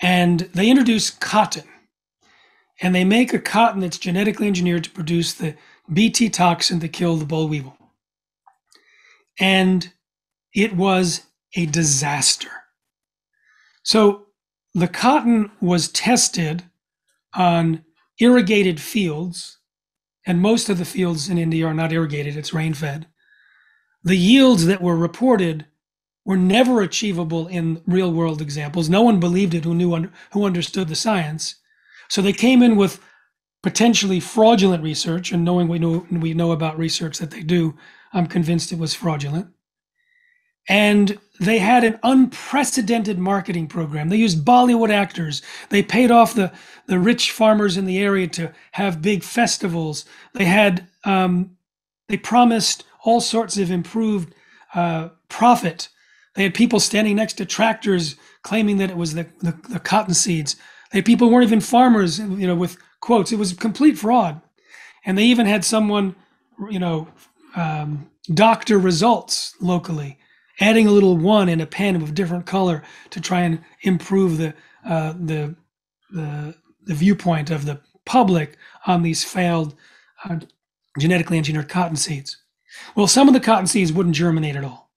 And they introduce cotton. And they make a cotton that's genetically engineered to produce the BT toxin to kill the boll weevil. And it was a disaster. So the cotton was tested on irrigated fields, and most of the fields in India are not irrigated, it's rain fed. The yields that were reported were never achievable in real world examples. No one believed it who understood the science. So they came in with potentially fraudulent research, and knowing we know about research that they do, I'm convinced it was fraudulent. And they had an unprecedented marketing program. They used Bollywood actors. They paid off the rich farmers in the area to have big festivals. They promised all sorts of improved profit. They had people standing next to tractors claiming that it was the cotton seeds. They had people who weren't even farmers, you know, with quotes. It was complete fraud. And they even had someone, you know, doctor results locally, adding a little one in a pen of a different color to try and improve the viewpoint of the public on these failed genetically engineered cotton seeds. Well, some of the cotton seeds wouldn't germinate at all.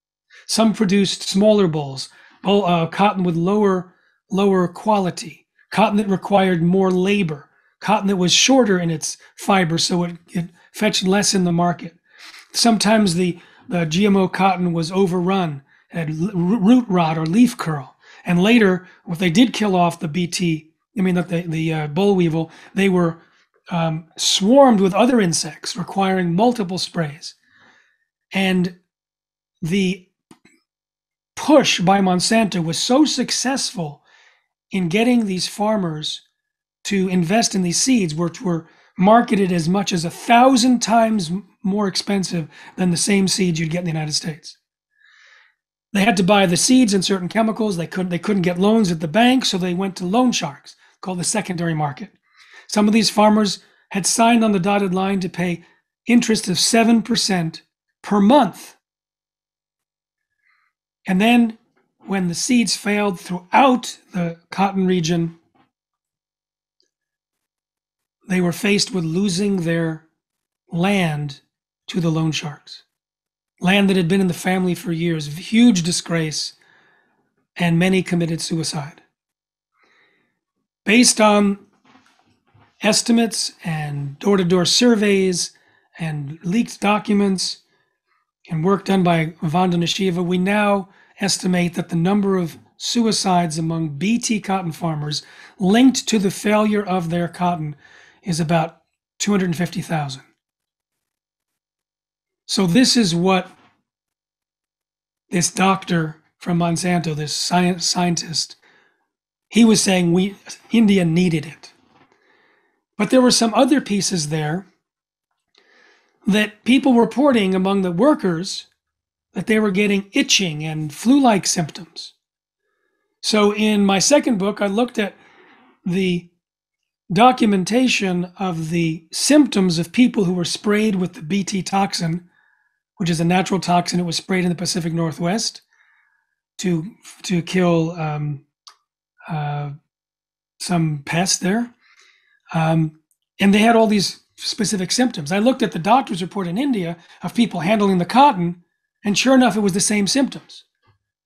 Some produced smaller bolls, cotton with lower quality, cotton that required more labor, cotton that was shorter in its fiber, so it fetched less in the market. Sometimes the GMO cotton was overrun, had root rot or leaf curl. And later, if they did kill off the boll weevil, they were swarmed with other insects requiring multiple sprays. And the push by Monsanto was so successful in getting these farmers to invest in these seeds, which were marketed as much as 1,000 times more expensive than the same seeds you'd get in the United States. They had to buy the seeds and certain chemicals. They couldn't get loans at the bank, so they went to loan sharks, called the secondary market. Some of these farmers had signed on the dotted line to pay interest of 7% per month. And then when the seeds failed throughout the cotton region, they were faced with losing their land to the loan sharks. Land that had been in the family for years, huge disgrace, and many committed suicide. Based on estimates and door-to-door surveys and leaked documents and work done by Vandana Shiva, we now estimate that the number of suicides among BT cotton farmers linked to the failure of their cotton is about 250,000. So this is what this doctor from Monsanto, this scientist, he was saying India needed it. But there were some other pieces there that people were reporting among the workers that they were getting itching and flu-like symptoms. So in my second book, I looked at the documentation of the symptoms of people who were sprayed with the BT toxin, which is a natural toxin. It was sprayed in the Pacific Northwest to kill some pests there. And they had all these specific symptoms. I looked at the doctor's report in India of people handling the cotton, and sure enough, it was the same symptoms,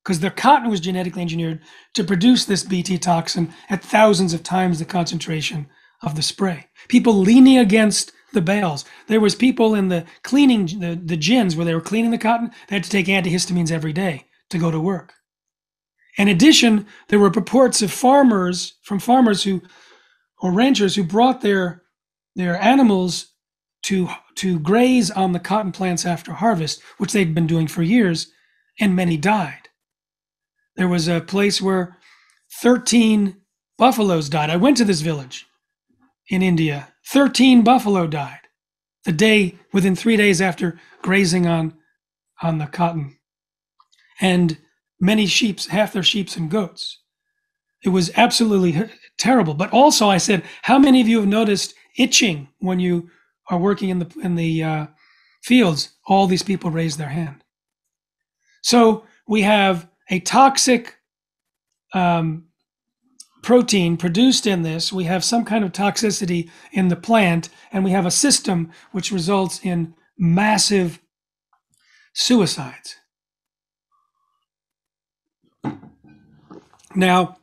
because their cotton was genetically engineered to produce this BT toxin at thousands of times the concentration of the spray. People leaning against the bales. There was people in the cleaning, the gins where they were cleaning the cotton, they had to take antihistamines every day to go to work. In addition, there were purports of farmers or ranchers who brought their animals to graze on the cotton plants after harvest, which they'd been doing for years, and many died. There was a place where 13 buffaloes died. I went to this village in India. 13 buffalo died within 3 days after grazing on the cotton. And many sheep, half their sheep and goats. It was absolutely terrible. But also I said, how many of you have noticed itching when you are working in the fields? All these people raised their hand. So we have a toxic protein produced in this. We have some kind of toxicity in the plant, and we have a system which results in massive suicides. Now,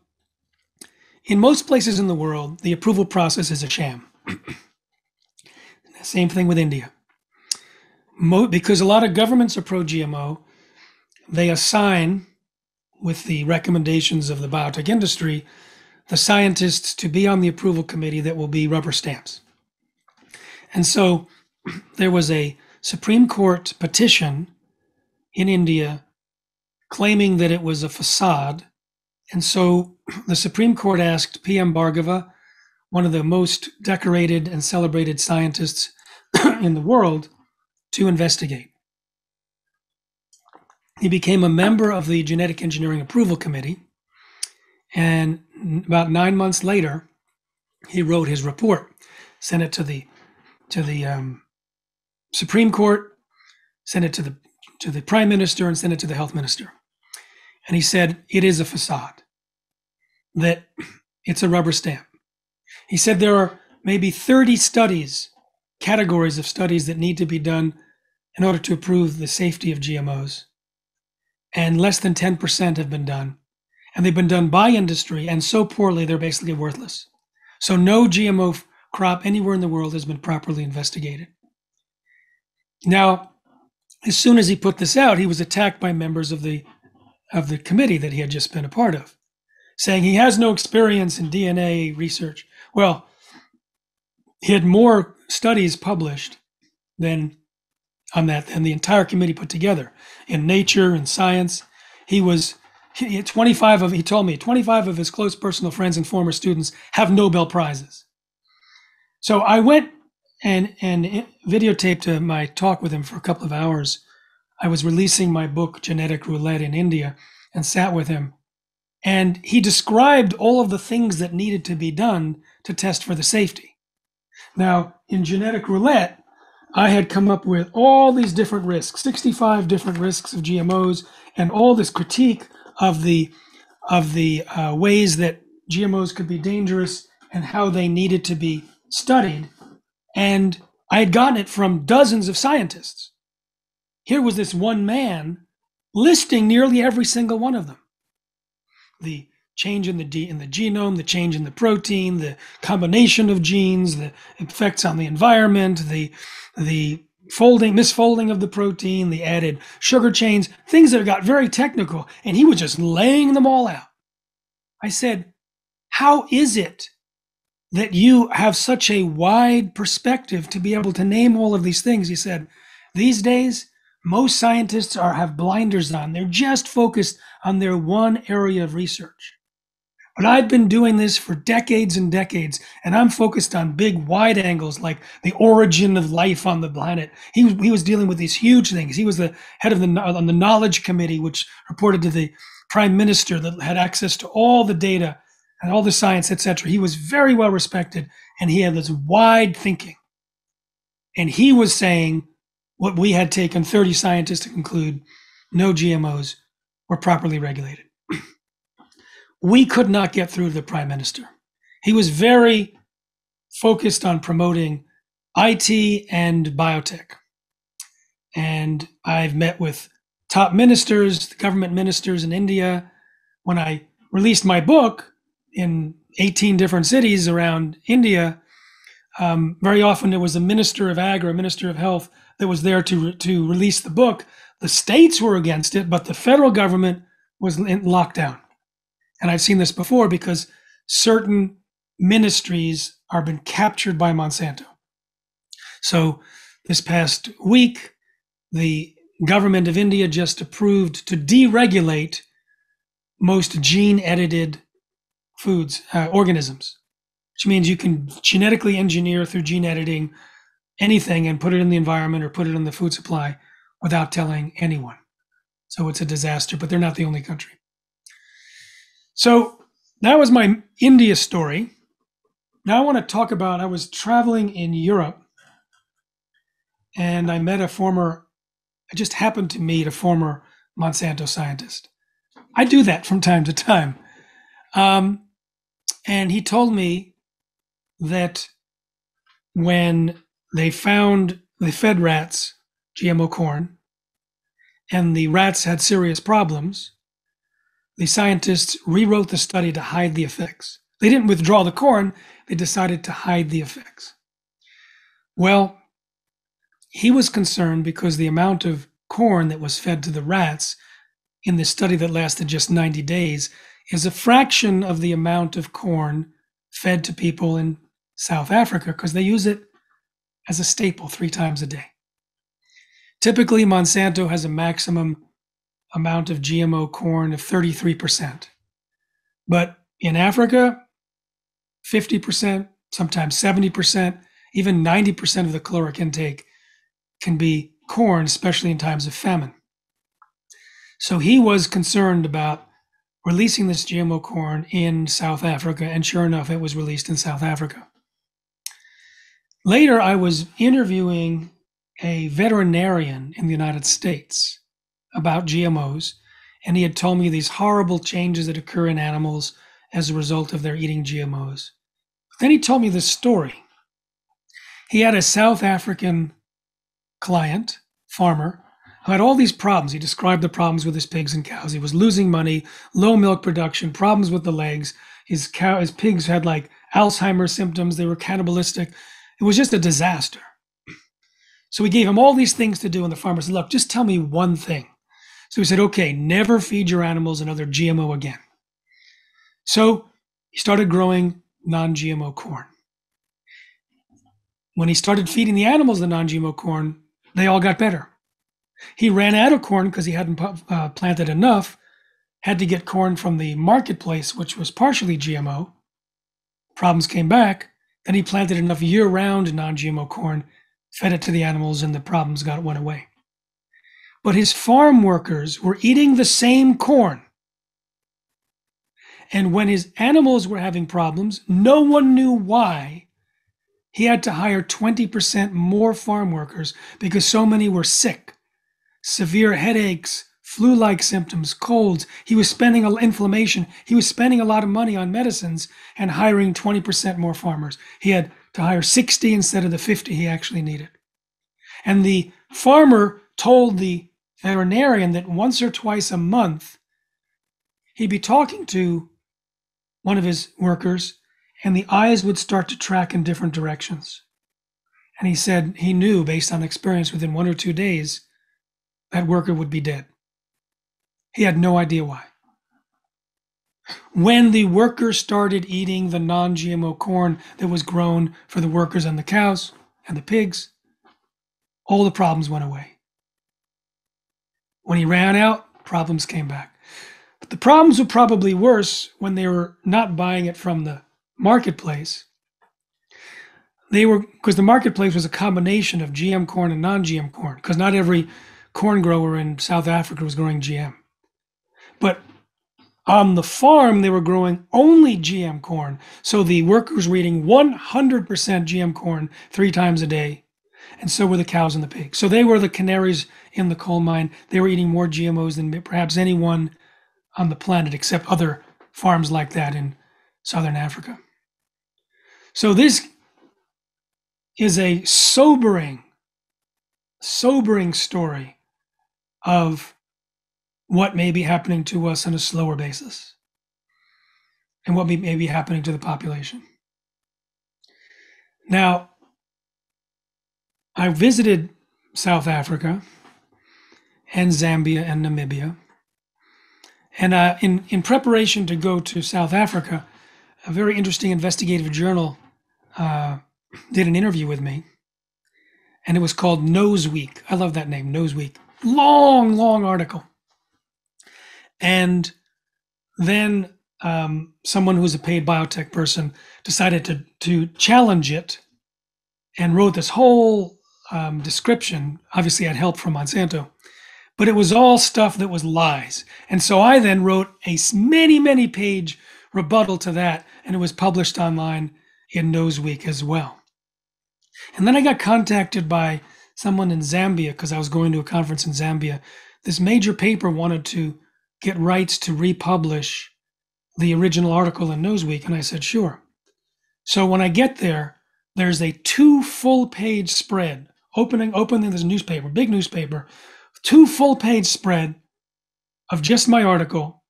in most places in the world, the approval process is a sham. Same thing with India. Because a lot of governments are pro-GMO, they assign, with the recommendations of the biotech industry, the scientists to be on the approval committee that will be rubber stamps. And so there was a Supreme Court petition in India claiming that it was a facade. And so the Supreme Court asked PM Bhargava, one of the most decorated and celebrated scientists in the world, to investigate. He became a member of the Genetic Engineering Approval Committee, and about 9 months later, he wrote his report, sent it to the Supreme Court, sent it to the Prime Minister, and sent it to the Health Minister. And he said, it is a facade, that it's a rubber stamp. He said there are maybe 30 studies, categories of studies that need to be done in order to approve the safety of GMOs. And less than 10% have been done. And they've been done by industry, and so poorly they're basically worthless. So no GMO crop anywhere in the world has been properly investigated. Now, as soon as he put this out, he was attacked by members of the committee that he had just been a part of, saying he has no experience in DNA research. Well, he had more studies published than the entire committee put together in Nature and Science. He told me 25 of his close personal friends and former students have Nobel prizes. So I went and videotaped my talk with him for a couple of hours. I was releasing my book, Genetic Roulette, in India, and sat with him. And he described all of the things that needed to be done to test for the safety. Now, in Genetic Roulette, I had come up with all these different risks, 65 different risks of GMOs, and all this critique of the ways that GMOs could be dangerous and how they needed to be studied. And I had gotten it from dozens of scientists. Here was this one man listing nearly every single one of them. The change in the genome, the change in the protein, the combination of genes, the effects on the environment, the misfolding of the protein, the added sugar chains, things that got very technical, and he was just laying them all out. I said, how is it that you have such a wide perspective to be able to name all of these things? He said, these days, most scientists have blinders on. They're just focused on their one area of research. But I've been doing this for decades and decades, and I'm focused on big wide angles like the origin of life on the planet. He was dealing with these huge things. He was the head of the knowledge committee, which reported to the prime minister that had access to all the data and all the science, etc. He was very well respected, and he had this wide thinking. And he was saying, what we had taken 30 scientists to conclude, no GMOs were properly regulated. We could not get through to the prime minister. He was very focused on promoting IT and biotech. And I've met with top ministers, government ministers in India. When I released my book in 18 different cities around India, very often it was a minister of ag or a minister of health that was there to release the book. The states were against it, but the federal government was in lockdown. And I've seen this before because certain ministries are been captured by Monsanto. So this past week, the government of India just approved to deregulate most gene-edited foods, organisms, which means you can genetically engineer through gene editing anything and put it in the environment or put it in the food supply without telling anyone. So it's a disaster, but they're not the only country. So that was my India story. Now I want to talk about, I was traveling in Europe and I met a former, I just happened to meet a former Monsanto scientist. I do that from time to time. And he told me that when they fed rats GMO corn, and the rats had serious problems, the scientists rewrote the study to hide the effects. They didn't withdraw the corn, they decided to hide the effects. Well, he was concerned because the amount of corn that was fed to the rats in the study that lasted just 90 days is a fraction of the amount of corn fed to people in South Africa because they use it as a staple 3 times a day. Typically, Monsanto has a maximum amount of GMO corn of 33%. But in Africa, 50%, sometimes 70%, even 90% of the caloric intake can be corn, especially in times of famine. So he was concerned about releasing this GMO corn in South Africa, and sure enough, it was released in South Africa. Later, I was interviewing a veterinarian in the United States about GMOs, and he had told me these horrible changes that occur in animals as a result of their eating GMOs. But then he told me this story. He had a South African client, farmer, who had all these problems. He described the problems with his pigs and cows. He was losing money, low milk production, problems with the legs. His pigs had like Alzheimer's symptoms. They were cannibalistic. It was just a disaster. So we gave him all these things to do, and the farmer said, look, just tell me one thing. So he said, okay, never feed your animals another GMO again. So he started growing non-GMO corn. When he started feeding the animals the non-GMO corn, they all got better. He ran out of corn because he hadn't planted enough, had to get corn from the marketplace, which was partially GMO. Problems came back. Then he planted enough year-round non-GMO corn, fed it to the animals, and the problems went away. But his farm workers were eating the same corn. And when his animals were having problems, no one knew why. He had to hire 20% more farm workers because so many were sick. Severe headaches, flu-like symptoms, colds. He was spending inflammation. He was spending a lot of money on medicines and hiring 20% more farmers. He had to hire 60 instead of the 50 he actually needed. And the farmer told the veterinarian that once or twice a month, he'd be talking to one of his workers and the eyes would start to track in different directions. And he said he knew based on experience within 1 or 2 days, that worker would be dead. He had no idea why. When the workers started eating the non-GMO corn that was grown for the workers and the cows and the pigs, all the problems went away. When he ran out, problems came back. But the problems were probably worse when they were not buying it from the marketplace. They were, because the marketplace was a combination of GM corn and non-GM corn, because not every corn grower in South Africa was growing GM. But on the farm, they were growing only GM corn. So the workers were eating 100% GM corn 3 times a day. And so were the cows and the pigs. So they were the canaries in the coal mine. They were eating more GMOs than perhaps anyone on the planet, except other farms like that in Southern Africa. So this is a sobering story of what may be happening to us on a slower basis and what may be happening to the population. Now, I visited South Africa and Zambia and Namibia. And in preparation to go to South Africa, a very interesting investigative journal did an interview with me, and it was called Noseweek. I love that name, Noseweek. Long article. And then someone who's a paid biotech person decided to challenge it and wrote this whole description. Obviously, I had help from Monsanto, but it was all stuff that was lies. And so I then wrote a many page rebuttal to that, and it was published online in Noseweek as well. And then I got contacted by someone in Zambia, because I was going to a conference in Zambia. This major paper wanted to get rights to republish the original article in Noseweek, and I said, sure. So when I get there, there's a 2 full-page spread, opening this newspaper, big newspaper, 2 full-page spread of just my article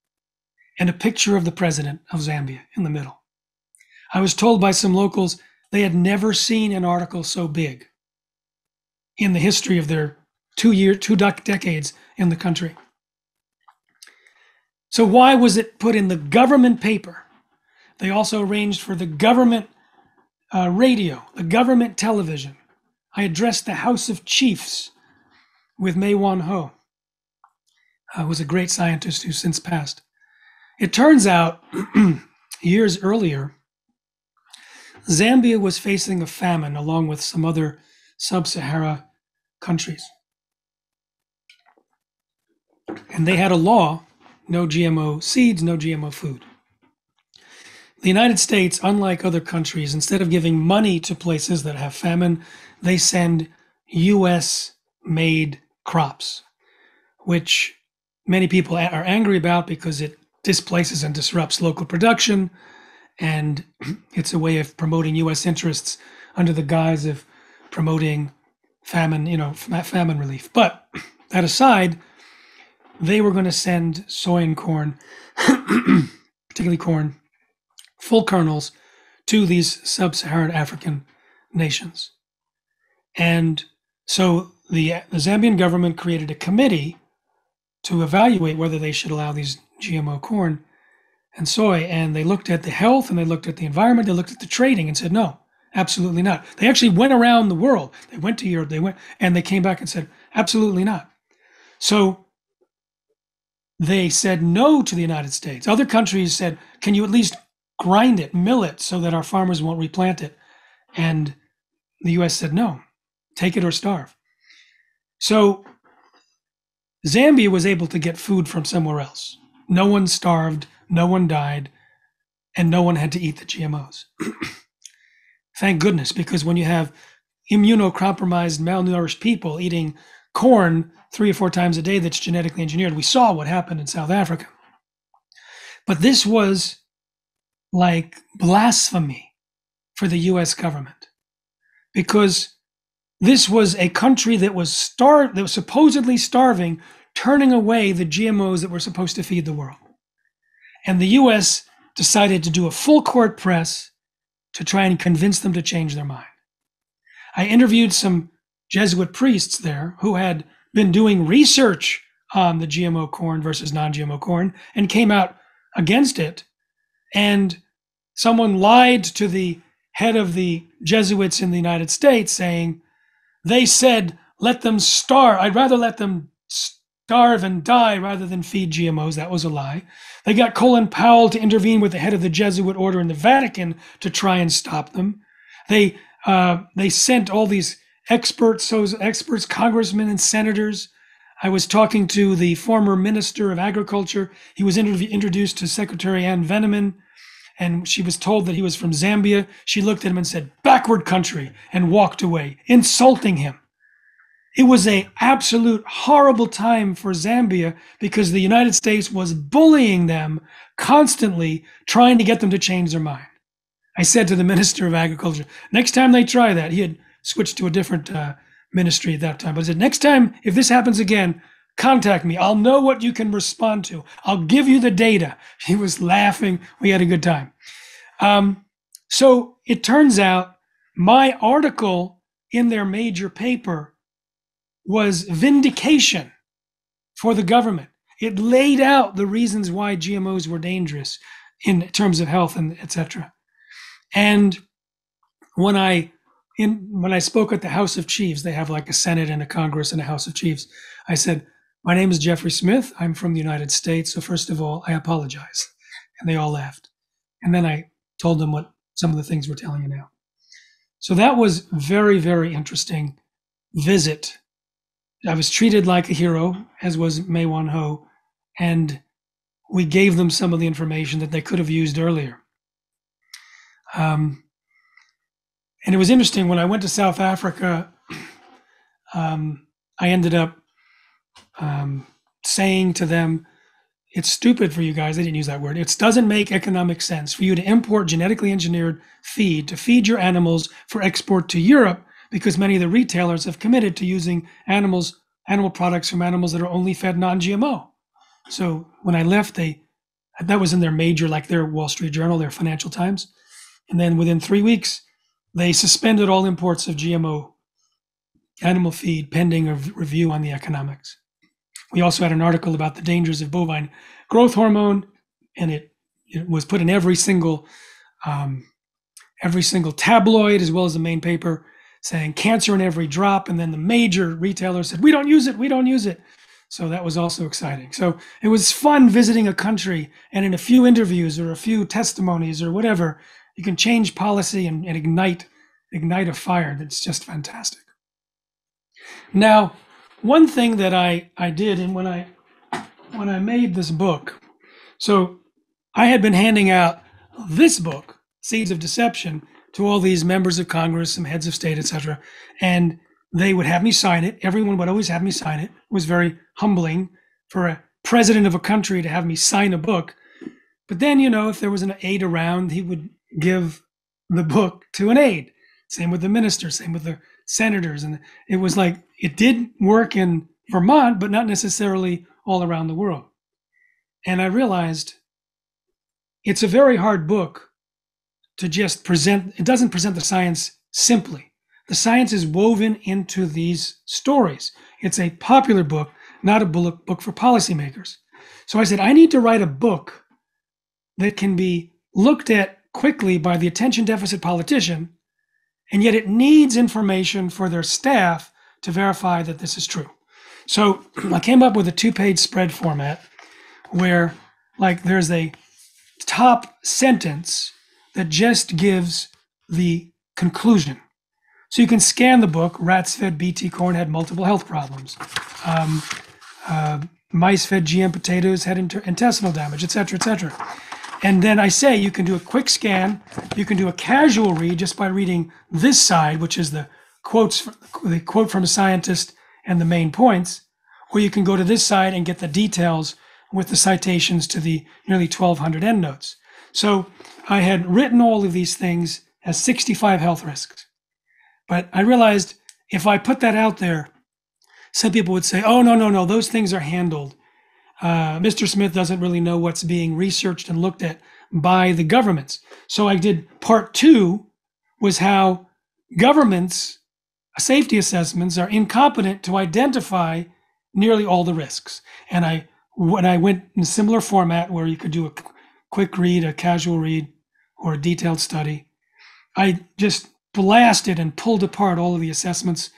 and a picture of the president of Zambia in the middle. I was told by some locals they had never seen an article so big in the history of their two decades in the country. So why was it put in the government paper? They also arranged for the government radio, the government television. I addressed the House of Chiefs with Mae Wan Ho, who was a great scientist who's since passed. It turns out, years earlier, Zambia was facing a famine along with some other sub-Sahara countries. And they had a law, no GMO seeds, no GMO food. The United States, unlike other countries, instead of giving money to places that have famine, they send US-made crops, which many people are angry about because it displaces and disrupts local production. And it's a way of promoting U.S. interests under the guise of promoting famine, famine relief. But that aside, they were going to send soy and corn, particularly corn, full kernels to these sub-Saharan African nations. And so the Zambian government created a committee to evaluate whether they should allow these GMO corn and soy, and they looked at the health, and they looked at the environment, they looked at the trading, and said, no, absolutely not. They actually went around the world. They went to Europe, and they came back and said, absolutely not. So they said no to the United States. Other countries said, can you at least grind it, mill it, so that our farmers won't replant it? And the U.S. said, no, take it or starve. So Zambia was able to get food from somewhere else. No one starved, no one died, and no one had to eat the GMOs. Thank goodness, because when you have immunocompromised, malnourished people eating corn 3 or 4 times a day that's genetically engineered, we saw what happened in South Africa. But this was like blasphemy for the US government, because this was a country that was supposedly starving, turning away the GMOs that were supposed to feed the world. And the U.S. decided to do a full court press to try and convince them to change their mind. I interviewed some Jesuit priests there who had been doing research on the GMO corn versus non-GMO corn and came out against it. And someone lied to the head of the Jesuits in the United States, saying, they said, let them starve. I'd rather let them starve and die rather than feed GMOs. That was a lie. They got Colin Powell to intervene with the head of the Jesuit order in the Vatican to try and stop them. They sent all these experts, congressmen and senators. I was talking to the former minister of agriculture. He was introduced to Secretary Ann Veneman, and she was told that he was from Zambia. She looked at him and said, backward country, and walked away, insulting him. It was an absolute horrible time for Zambia because the United States was bullying them constantly, trying to get them to change their mind. I said to the Minister of Agriculture, next time they try that, he had switched to a different ministry at that time. But I said, next time, if this happens again, contact me. I'll know what you can respond to. I'll give you the data. He was laughing. We had a good time. So it turns out my article in their major paper was vindication for the government. It laid out the reasons why GMOs were dangerous in terms of health and et cetera. And when I spoke at the House of Chiefs, they have like a Senate and a Congress and a House of Chiefs, I said, my name is Jeffrey Smith. I'm from the United States. So first of all, I apologize. And they all laughed. And then I told them what some of the things we're telling you now. So that was very, very interesting visit. I was treated like a hero, as was Mae Wan Ho, and we gave them some of the information that they could have used earlier. And it was interesting, when I went to South Africa, I ended up saying to them, it's stupid for you guys, they didn't use that word, it doesn't make economic sense for you to import genetically engineered feed to feed your animals for export to Europe, because many of the retailers have committed to using animal products from animals that are only fed non-GMO. So when I left, that was in their major, like their Wall Street Journal, their Financial Times. And then within 3 weeks, they suspended all imports of GMO animal feed pending a review on the economics. We also had an article about the dangers of bovine growth hormone, and it was put in every single tabloid, as well as the main paper, saying cancer in every drop. And then the major retailer said, we don't use it, we don't use it. So that was also exciting. So it was fun visiting a country, and in a few interviews or a few testimonies or whatever, you can change policy and ignite a fire that's just fantastic. Now, one thing that I did, and when I made this book, so I had been handing out this book, Seeds of Deception, to all these members of Congress, some heads of state, etc. And they would have me sign it. Everyone would always have me sign it. It was very humbling for a president of a country to have me sign a book. But then, you know, if there was an aide around, he would give the book to an aide. Same with the minister, same with the senators. And it was like, it did work in Vermont, but not necessarily all around the world. And I realized it's a very hard book to just present. It doesn't present the science simply. The science is woven into these stories. It's a popular book, not a book for policymakers. So I said, I need to write a book that can be looked at quickly by the attention deficit politician, and yet it needs information for their staff to verify that this is true. So I came up with a two-page spread format where, like, there's a top sentence that just gives the conclusion. So you can scan the book. Rats fed BT corn had multiple health problems. Mice fed GM potatoes had intestinal damage, etc., etc. And then I say you can do a quick scan. You can do a casual read just by reading this side, which is the quote from a scientist and the main points, or you can go to this side and get the details with the citations to the nearly 1,200 endnotes. So I had written all of these things as 65 health risks, but I realized if I put that out there, some people would say, oh, no, those things are handled. Mr. Smith doesn't really know what's being researched and looked at by the governments. So I did part 2, was how governments' safety assessments are incompetent to identify nearly all the risks. And when I went in a similar format where you could do a quick read, a casual read, or a detailed study, I just blasted and pulled apart all of the assessments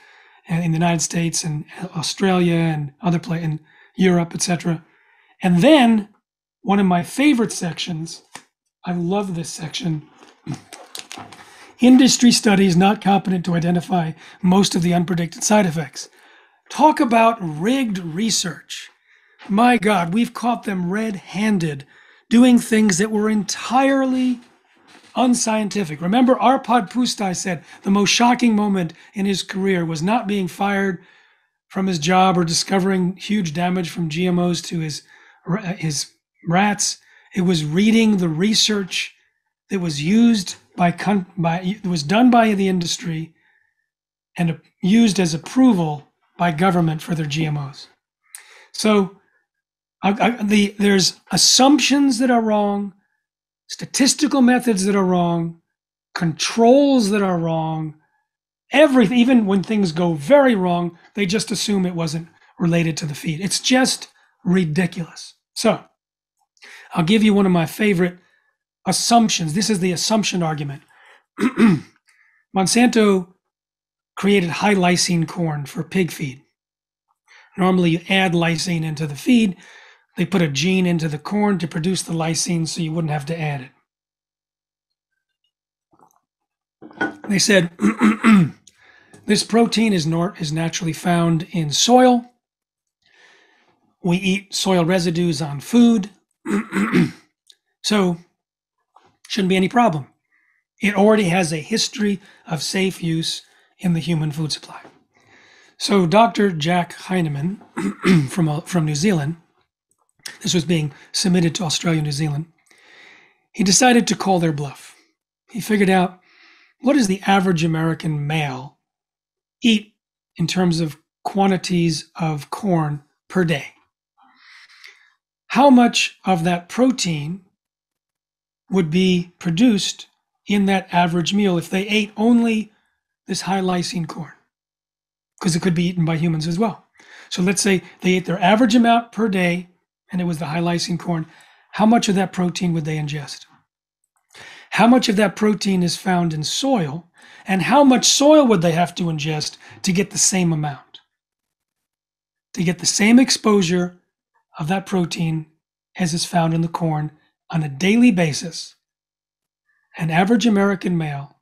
in the United States and Australia and other places, in Europe, etc. And then one of my favorite sections, I love this section, industry studies not competent to identify most of the unpredicted side effects. Talk about rigged research. My God, we've caught them red-handed doing things that were entirely unscientific. Remember, Árpád Pusztai said the most shocking moment in his career was not being fired from his job or discovering huge damage from GMOs to his rats. It was reading the research that was done by the industry and used as approval by government for their GMOs. So there's assumptions that are wrong, statistical methods that are wrong, controls that are wrong. Everything, even when things go very wrong, they just assume it wasn't related to the feed. It's just ridiculous. So I'll give you one of my favorite assumptions. This is the assumption argument. Monsanto created high lysine corn for pig feed. Normally you add lysine into the feed. They put a gene into the corn to produce the lysine so you wouldn't have to add it. They said, this protein is naturally found in soil. We eat soil residues on food. So shouldn't be any problem. It already has a history of safe use in the human food supply. So Dr. Jack Heineman from New Zealand, this was being submitted to Australia and New Zealand, he decided to call their bluff. He figured out, what does the average American male eat in terms of quantities of corn per day? How much of that protein would be produced in that average meal if they ate only this high lysine corn? Because it could be eaten by humans as well. So let's say they ate their average amount per day and it was the high lysine corn. How much of that protein would they ingest? How much of that protein is found in soil, and how much soil would they have to ingest to get the same amount, to get the same exposure of that protein as is found in the corn on a daily basis? An average American male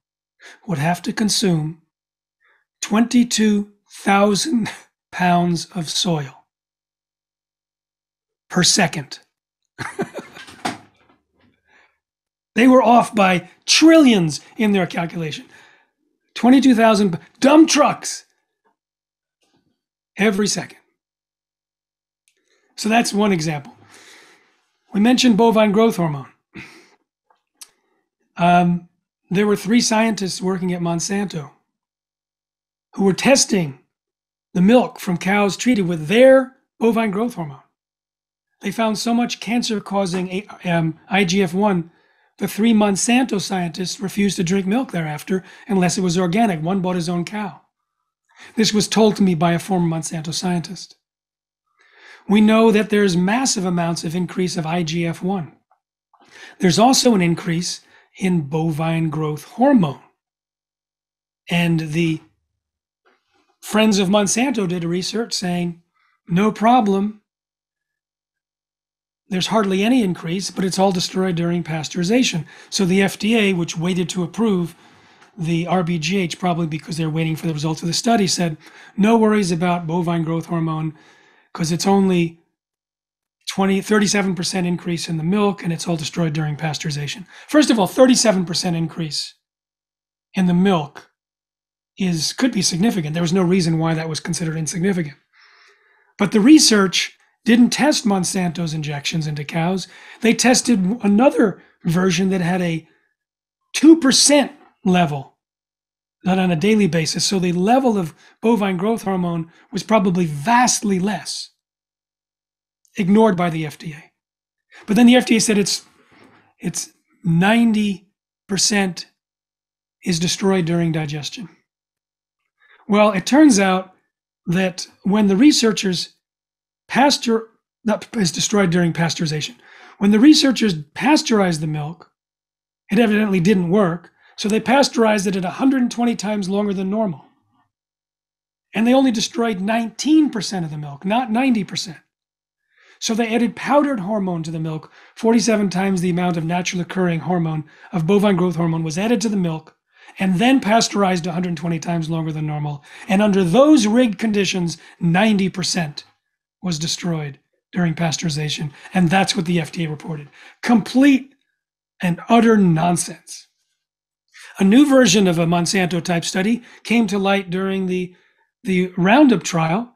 would have to consume 22,000 pounds of soil per second. They were off by trillions in their calculation. 22,000 dump trucks every second. So that's one example. We mentioned bovine growth hormone. There were three scientists working at Monsanto who were testing the milk from cows treated with their bovine growth hormone. They found so much cancer-causing IGF-1, the three Monsanto scientists refused to drink milk thereafter unless it was organic. One bought his own cow. This was told to me by a former Monsanto scientist. We know that there's massive amounts of increase of IGF-1. There's also an increase in bovine growth hormone. And the friends of Monsanto did research saying, no problem. There's hardly any increase, but it's all destroyed during pasteurization. So the FDA, which waited to approve the RBGH, probably because they're waiting for the results of the study, said, no worries about bovine growth hormone because it's only 37% increase in the milk and it's all destroyed during pasteurization. First of all, 37% increase in the milk could be significant. There was no reason why that was considered insignificant. But the research didn't test Monsanto's injections into cows. They tested another version that had a 2% level, not on a daily basis. So the level of bovine growth hormone was probably vastly less, ignored by the FDA. But then the FDA said it's 90% is destroyed during digestion. Well, it turns out that when the researchers pasteurized the milk, it evidently didn't work. So they pasteurized it at 120 times longer than normal. And they only destroyed 19% of the milk, not 90%. So they added powdered hormone to the milk. 47 times the amount of naturally occurring hormone of bovine growth hormone was added to the milk, and then pasteurized 120 times longer than normal. And under those rigged conditions, 90% was destroyed during pasteurization. And that's what the FDA reported. Complete and utter nonsense. A new version of a Monsanto-type study came to light during the Roundup trial.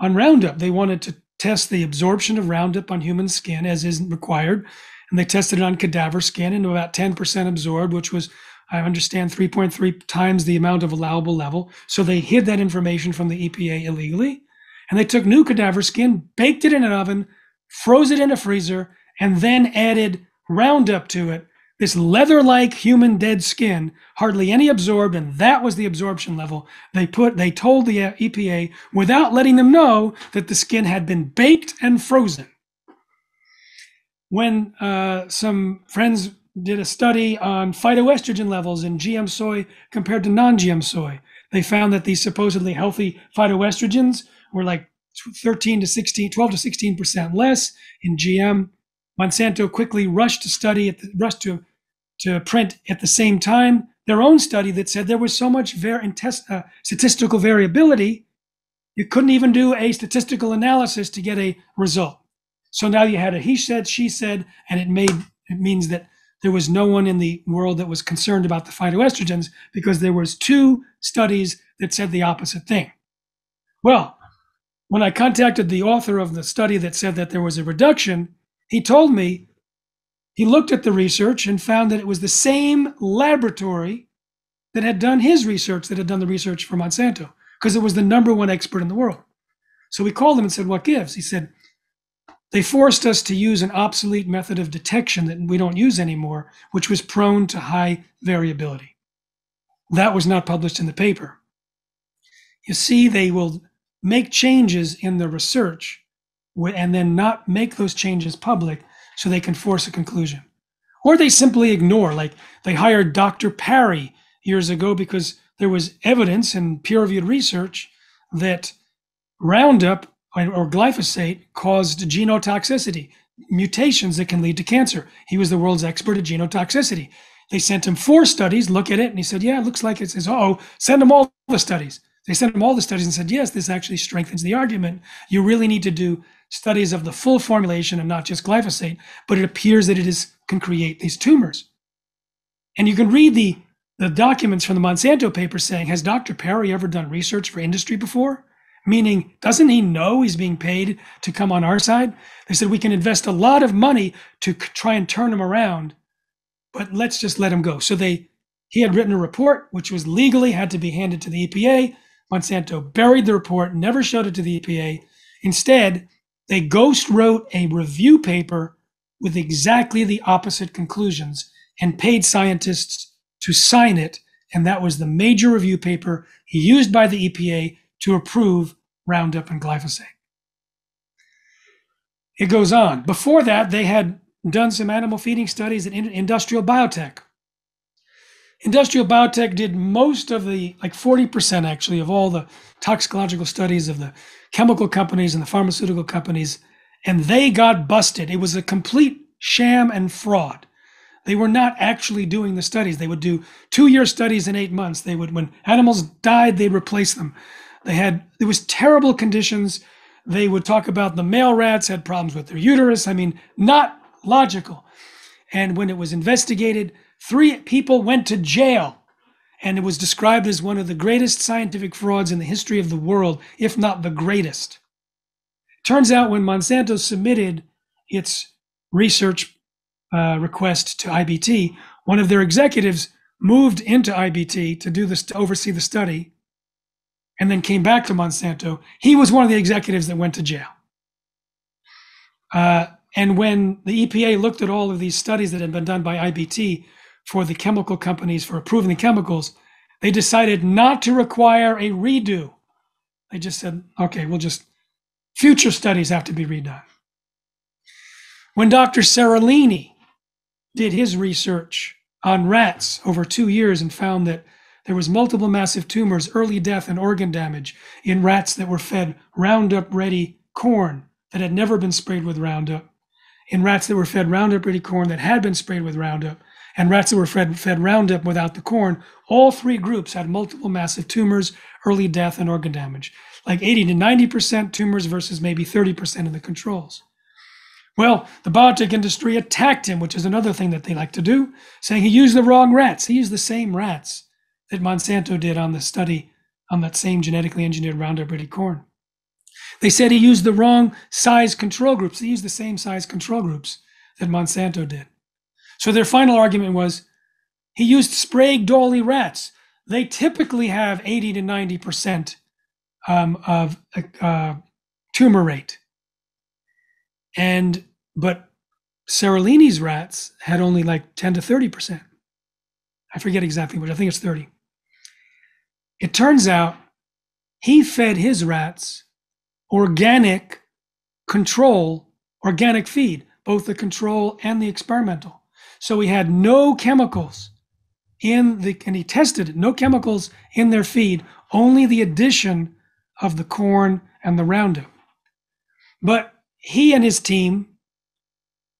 On Roundup, they wanted to test the absorption of Roundup on human skin, as is required. And they tested it on cadaver skin, and about 10% absorbed, which was I understand, 3.3 times the amount of allowable level. So they hid that information from the EPA illegally, and they took new cadaver skin, baked it in an oven, froze it in a freezer, and then added Roundup to it, this leather-like human dead skin, hardly any absorbed, and that was the absorption level. They told the EPA without letting them know that the skin had been baked and frozen. When some friends did a study on phytoestrogen levels in GM soy compared to non-GM soy, they found that these supposedly healthy phytoestrogens were like 12 to 16% less in GM. Monsanto quickly rushed to print at the same time their own study that said there was so much statistical variability, you couldn't even do a statistical analysis to get a result. So now you had a he said, she said, and it means that there was no one in the world that was concerned about the phytoestrogens because there was two studies that said the opposite thing. Well, when I contacted the author of the study that said that there was a reduction, he told me he looked at the research and found that it was the same laboratory that had done his research, that had done the research for Monsanto, because it was the #1 expert in the world. So we called him and said, what gives? He said, they forced us to use an obsolete method of detection that we don't use anymore, which was prone to high variability. That was not published in the paper. You see, they will make changes in the research and then not make those changes public so they can force a conclusion. Or they simply ignore, like they hired Dr. Parry years ago because there was evidence in peer-reviewed research that Roundup or glyphosate caused genotoxicity, mutations that can lead to cancer. He was the world's expert at genotoxicity. They sent him 4 studies, look at it, and he said, yeah, it looks like it's, uh-oh, send him all the studies. They sent him all the studies and said, yes, this actually strengthens the argument. You really need to do studies of the full formulation and not just glyphosate, but it appears that it can create these tumors. And you can read the documents from the Monsanto paper saying, has Dr. Parry ever done research for industry before? Meaning, doesn't he know he's being paid to come on our side? They said, we can invest a lot of money to try and turn him around, but let's just let him go. So he had written a report, which was legally had to be handed to the EPA. Monsanto buried the report, never showed it to the EPA. Instead, they ghost wrote a review paper with exactly the opposite conclusions and paid scientists to sign it. And that was the major review paper used by the EPA to approve Roundup and glyphosate. It goes on. Before that, they had done some animal feeding studies at industrial biotech. Industrial biotech did most of the, like 40% actually, of all the toxicological studies of the chemical companies and the pharmaceutical companies, and they got busted. It was a complete sham and fraud. They were not actually doing the studies. They would do 2-year studies in 8 months. They would, when animals died, they'd replace them. There was terrible conditions. They would talk about the male rats had problems with their uterus. I mean, not logical. And when it was investigated, 3 people went to jail, and it was described as one of the greatest scientific frauds in the history of the world, if not the greatest. Turns out when Monsanto submitted its research request to IBT, one of their executives moved into IBT to do this, to oversee the study, and then came back to Monsanto. He was one of the executives that went to jail. And when the EPA looked at all of these studies that had been done by IBT, for the chemical companies for approving the chemicals, they decided not to require a redo. They just said, okay, we'll just, future studies have to be redone. When Dr. Seralini did his research on rats over 2 years and found that there was multiple massive tumors, early death, and organ damage in rats that were fed Roundup Ready corn that had never been sprayed with Roundup, in rats that were fed Roundup Ready corn that had been sprayed with Roundup, and rats that were fed Roundup without the corn, all 3 groups had multiple massive tumors, early death, and organ damage. Like 80 to 90% tumors versus maybe 30% of the controls. Well, the biotech industry attacked him, which is another thing that they like to do, saying he used the wrong rats. He used the same rats that Monsanto did on the study on that same genetically engineered Roundup Ready corn. They said he used the wrong size control groups. He used the same size control groups that Monsanto did. So their final argument was, He used Sprague Dawley rats. They typically have 80 to 90% of tumor rate. But Seralini's rats had only like 10 to 30%. I forget exactly which, I think it's 30. It turns out he fed his rats organic feed, both the control and the experimental. So he had no chemicals and he tested it, no chemicals in their feed, only the addition of the corn and the Roundup. But he and his team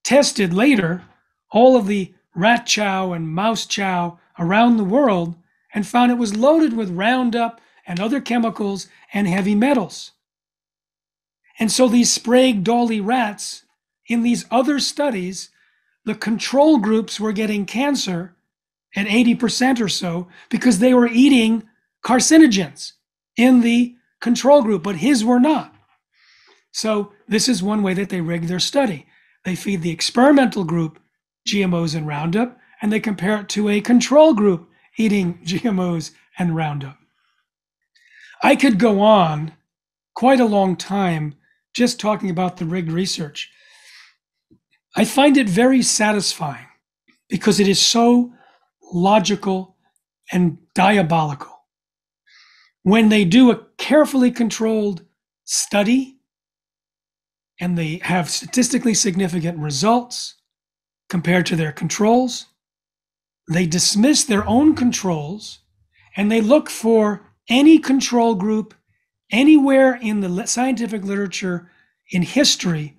tested later all of the rat chow and mouse chow around the world and found it was loaded with Roundup and other chemicals and heavy metals. And so these Sprague-Dawley rats, in these other studies, the control groups were getting cancer at 80% or so because they were eating carcinogens in the control group, but his were not. So this is one way that they rigged their study. They feed the experimental group GMOs and Roundup, and they compare it to a control group eating GMOs and Roundup. I could go on quite a long time just talking about the rigged research. I find it very satisfying because it is so logical and diabolical. When they do a carefully controlled study and they have statistically significant results compared to their controls, they dismiss their own controls and they look for any control group anywhere in the scientific literature in history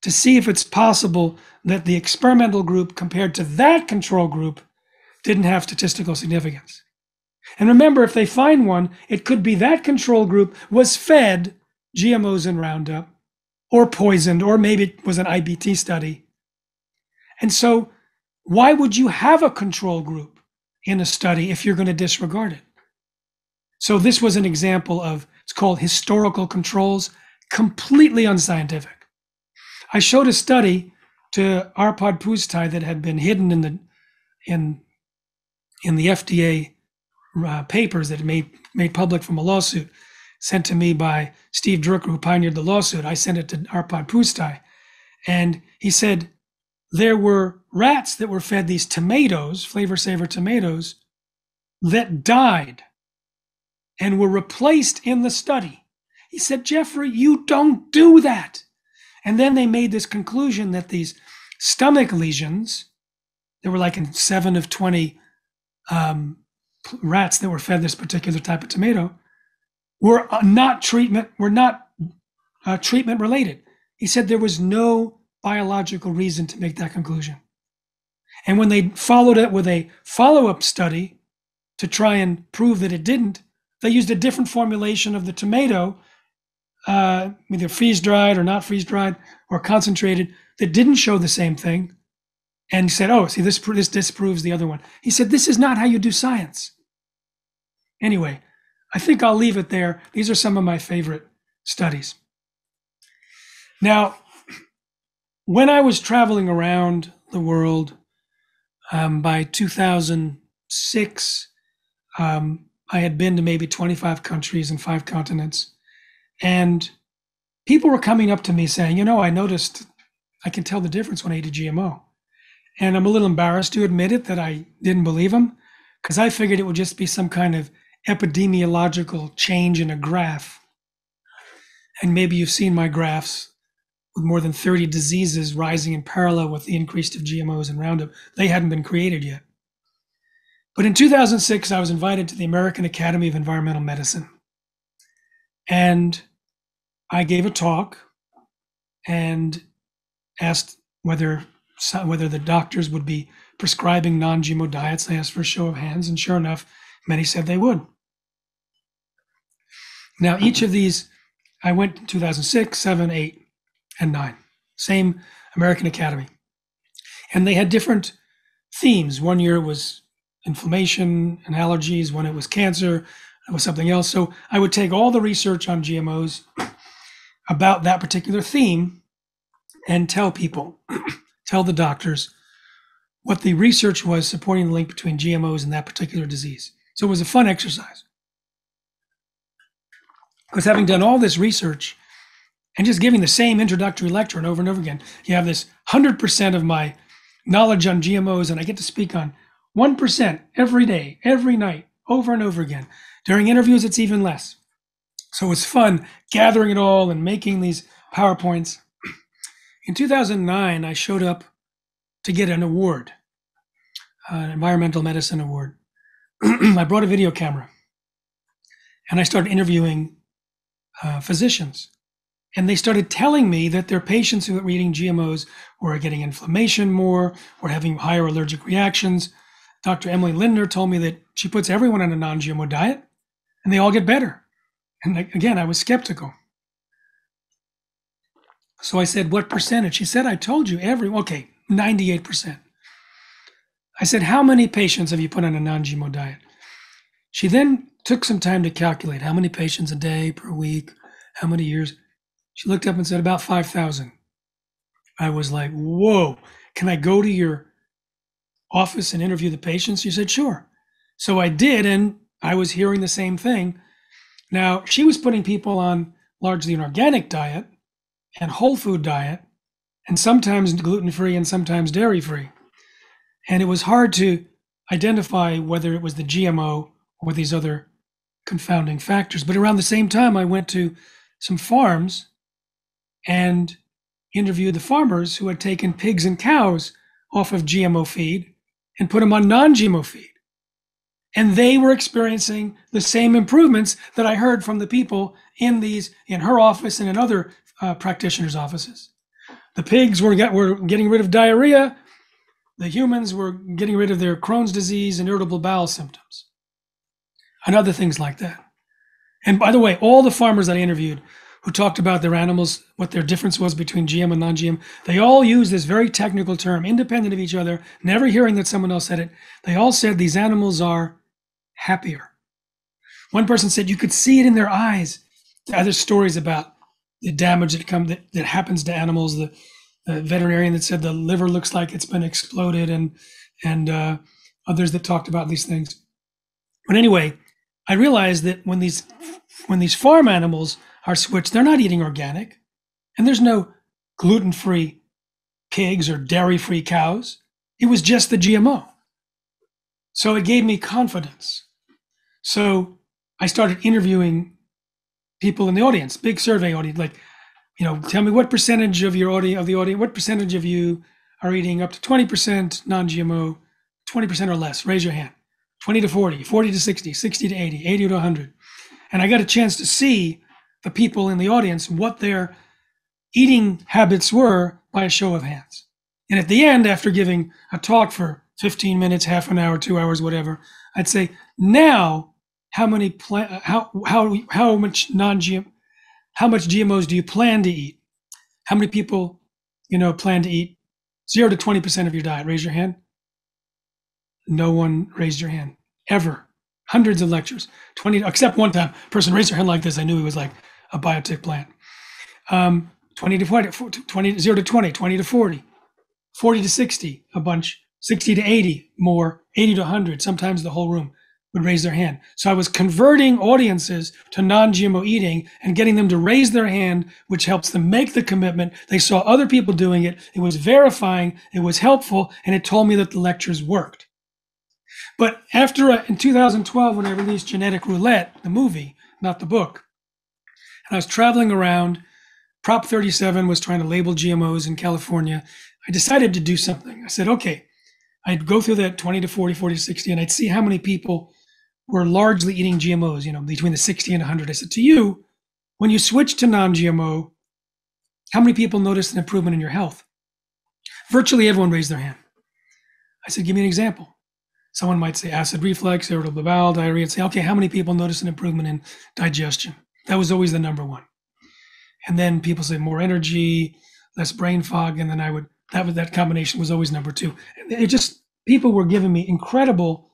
to see if it's possible that the experimental group compared to that control group didn't have statistical significance. And remember, if they find one, it could be that control group was fed GMOs and Roundup or poisoned, or maybe it was an IBT study. And so why would you have a control group in a study if you're going to disregard it? So this was an example of, it's called historical controls, completely unscientific. I showed a study to Árpád Pusztai that had been hidden in the FDA papers that made public from a lawsuit sent to me by Steve Drucker, who pioneered the lawsuit. I sent it to Árpád Pusztai, and he said there were rats that were fed these tomatoes, Flavor Saver tomatoes, that died and were replaced in the study. He said, Jeffrey, you don't do that. And then they made this conclusion that these stomach lesions, they were like in 7 of 20 rats that were fed this particular type of tomato, were not treatment related. He said there was no biological reason to make that conclusion. And when they followed it with a follow-up study to try and prove that it didn't, they used a different formulation of the tomato, either freeze-dried or not freeze-dried or concentrated, that didn't show the same thing, and said, oh, see, this disproves the other one. He said, this is not how you do science. Anyway, I think I'll leave it there. These are some of my favorite studies. Now, when I was traveling around the world by 2006, I had been to maybe 25 countries and 5 continents. And people were coming up to me saying, you know, I noticed I can tell the difference when I eat a GMO. And I'm a little embarrassed to admit it that I didn't believe them, because I figured it would just be some kind of epidemiological change in a graph. And maybe you've seen my graphs with more than 30 diseases rising in parallel with the increase of GMOs and Roundup. They hadn't been created yet. But in 2006, I was invited to the American Academy of Environmental Medicine. And I gave a talk and asked whether the doctors would be prescribing non-GMO diets. I asked for a show of hands, and sure enough, many said they would. Now, each of these, I went in 2006, 7, 8, and 9, same American Academy. And they had different themes. One year it was inflammation and allergies, one it was cancer, it was something else. So I would take all the research on GMOs about that particular theme and tell people, tell the doctors what the research was supporting the link between GMOs and that particular disease. So it was a fun exercise. Because having done all this research and just giving the same introductory lecture and over again, you have this 100% of my knowledge on GMOs, and I get to speak on 1% every day, every night, over and over again. During interviews, it's even less. So it's fun gathering it all and making these PowerPoints. In 2009, I showed up to get an award, an environmental medicine award. I brought a video camera and I started interviewing physicians. And they started telling me that their patients who were eating GMOs were getting inflammation more, were having higher allergic reactions. Dr. Emily Lindner told me that she puts everyone on a non-GMO diet and they all get better. And again, I was skeptical. So I said, what percentage? She said, I told you okay, 98%. I said, how many patients have you put on a non-GMO diet? She then took some time to calculate how many patients a day, per week, how many years. She looked up and said, about 5,000. I was like, whoa, can I go to your office and interview the patients? She said, sure. So I did, and I was hearing the same thing. Now, she was putting people on largely an organic diet and whole food diet, and sometimes gluten-free and sometimes dairy-free. And it was hard to identify whether it was the GMO or these other confounding factors. But around the same time, I went to some farms and interviewed the farmers who had taken pigs and cows off of GMO feed and put them on non-GMO feed. And they were experiencing the same improvements that I heard from the people in her office and in other practitioners' offices. The pigs were getting rid of diarrhea. The humans were getting rid of their Crohn's disease and irritable bowel symptoms, and other things like that. And by the way, all the farmers that I interviewed who talked about their animals, what their difference was between GM and non-GM, they all used this very technical term, independent of each other, never hearing that someone else said it. They all said these animals are happier. One person said you could see it in their eyes. The other stories about the damage that happens to animals, the veterinarian that said the liver looks like it's been exploded, and others that talked about these things. But anyway, I realized that when these farm animals are switched, they're not eating organic, and there's no gluten-free pigs or dairy-free cows. It was just the GMO. So it gave me confidence. So I started interviewing people in the audience, big survey audience, like, you know, tell me what percentage of your audience, what percentage of you are eating up to 20% non-GMO, 20% or less, raise your hand, 20 to 40, 40 to 60, 60 to 80, 80 to 100. And I got a chance to see the people in the audience, what their eating habits were by a show of hands. And at the end, after giving a talk for 15 minutes, half an hour, 2 hours, whatever, I'd say, now, how much GMOs do you plan to eat? How many people, you know, plan to eat 0 to 20% of your diet? Raise your hand. No one raised your hand ever. Hundreds of lectures, 20, except one time, person raised their hand like this. I knew he was like a biotech plant. 20 to 40, 20, 0 to 20, 20 to 40, 40 to 60, a bunch, 60 to 80, more, 80 to 100, sometimes the whole room would raise their hand. So I was converting audiences to non-GMO eating and getting them to raise their hand, which helps them make the commitment. They saw other people doing it. It was verifying, it was helpful, and it told me that the lectures worked. But after, in 2012, when I released Genetic Roulette, the movie, not the book, and I was traveling around, Prop 37 was trying to label GMOs in California, I decided to do something. I said, okay, I'd go through that 20 to 40, 40 to 60, and I'd see how many people were largely eating GMOs, you know, between the 60 and 100. I said to you, when you switch to non-GMO, how many people noticed an improvement in your health? Virtually everyone raised their hand. I said, give me an example. Someone might say acid reflux, irritable bowel, diarrhea, and say, okay, how many people noticed an improvement in digestion? That was always the number one. And then people say more energy, less brain fog, and then that combination was always number two. It just, people were giving me incredible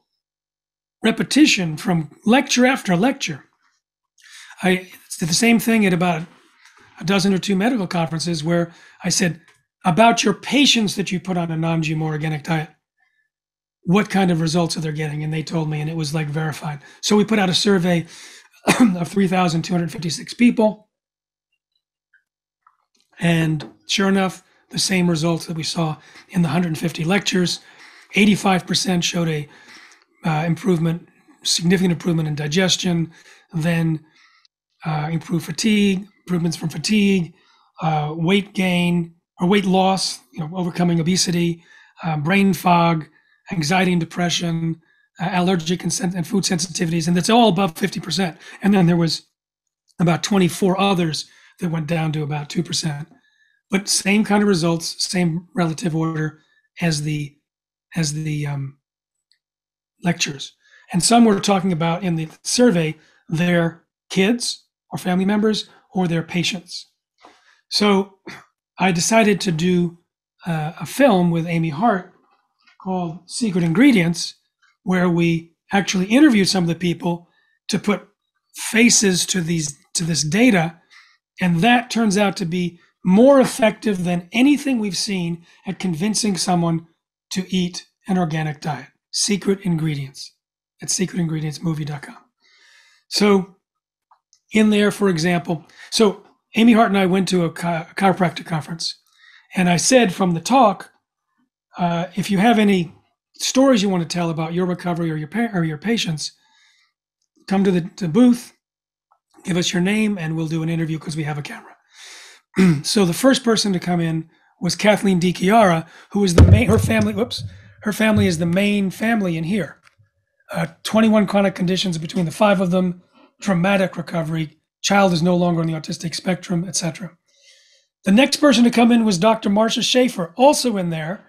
repetition from lecture after lecture. I did the same thing at about a dozen or two medical conferences where I said, about your patients that you put on a non-GMO organic diet, what kind of results are they getting? And they told me, and it was like verified. So we put out a survey of 3,256 people. And sure enough, the same results that we saw in the 150 lectures. 85% showed a significant improvement in digestion, then improved fatigue, improvements from fatigue, weight gain or weight loss, overcoming obesity, brain fog, anxiety and depression, allergic and food sensitivities, and that's all above 50%. And then there was about 24 others that went down to about 2%. But same kind of results, same relative order as the lectures. And some were talking about in the survey their kids or family members or their patients. So I decided to do a film with Amy Hart called Secret Ingredients, where we actually interviewed some of the people to put faces to this data. And that turns out to be more effective than anything we've seen at convincing someone to eat an organic diet. Secret Ingredients at secretingredientsmovie.com. So in there, for example, so Amy Hart and I went to a chiropractic conference, and I said from the talk, if you have any stories you want to tell about your recovery or your patients, come to the booth, give us your name, and we'll do an interview because we have a camera. So the first person to come in was Kathleen DiChiara, who is her family is the main family in here. 21 chronic conditions between the five of them, dramatic recovery, child is no longer on the autistic spectrum, etc. The next person to come in was Dr. Marcia Schaefer, also in there.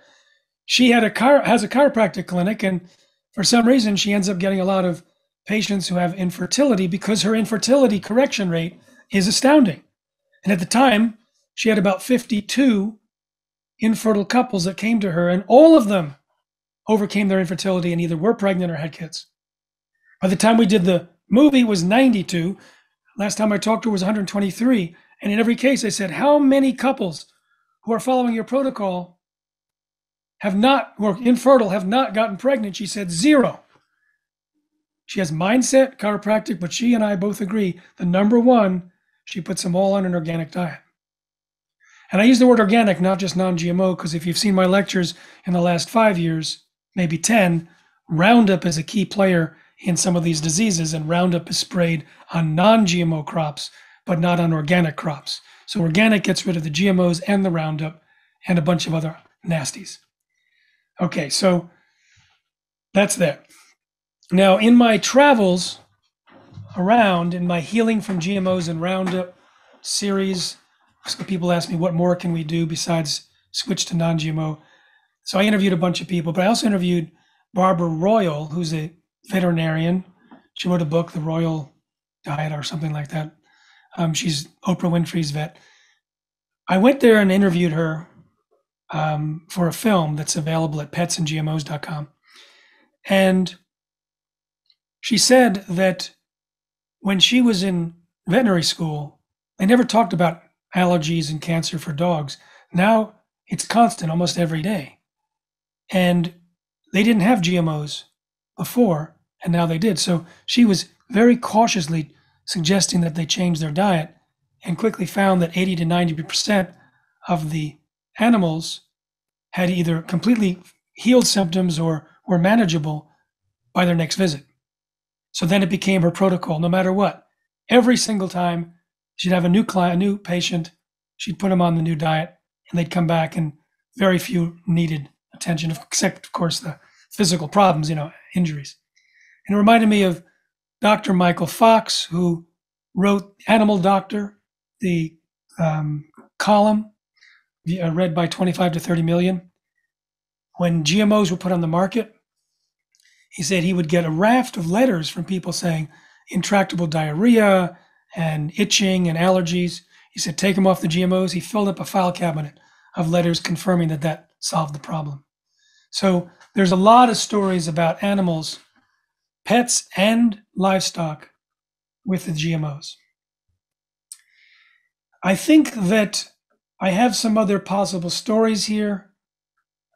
She had has a chiropractic clinic, and for some reason she ends up getting a lot of patients who have infertility because her infertility correction rate is astounding. And at the time, she had about 52 infertile couples that came to her, and all of them overcame their infertility and either were pregnant or had kids. By the time we did the movie, it was 92. Last time I talked to her was 123. And in every case, I said, how many couples who are following your protocol who are infertile, have not gotten pregnant? She said, zero. She has mindset, chiropractic, but she and I both agree the number one, she puts them all on an organic diet. And I use the word organic, not just non-GMO, because if you've seen my lectures in the last 5 years, maybe 10, Roundup is a key player in some of these diseases, and Roundup is sprayed on non-GMO crops, but not on organic crops. So organic gets rid of the GMOs and the Roundup and a bunch of other nasties. Okay, so that's that. Now, in my travels around, in my Healing from GMOs and Roundup series, so people ask me, what more can we do besides switch to non-GMO? So I interviewed a bunch of people, but I also interviewed Barbara Royal, who's a veterinarian. She wrote a book, The Royal Diet or something like that. She's Oprah Winfrey's vet. I went there and interviewed her for a film that's available at petsandgmos.com. And she said that when she was in veterinary school, they never talked about allergies and cancer for dogs. Now it's constant almost every day. And they didn't have GMOs before, and now they did. So she was very cautiously suggesting that they change their diet, and quickly found that 80 to 90% of the animals had either completely healed symptoms or were manageable by their next visit. So then it became her protocol, no matter what. Every single time she'd have a new patient, she'd put them on the new diet, and they'd come back, and very few needed attention, except, of course, the physical problems, injuries. And it reminded me of Dr. Michael Fox, who wrote Animal Doctor, the column read by 25 to 30 million. When GMOs were put on the market, he said he would get a raft of letters from people saying intractable diarrhea, and itching and allergies. He said, take them off the GMOs. He filled up a file cabinet of letters confirming that that solved the problem. So there's a lot of stories about animals, pets, and livestock with the GMOs. I think that I have some other possible stories here.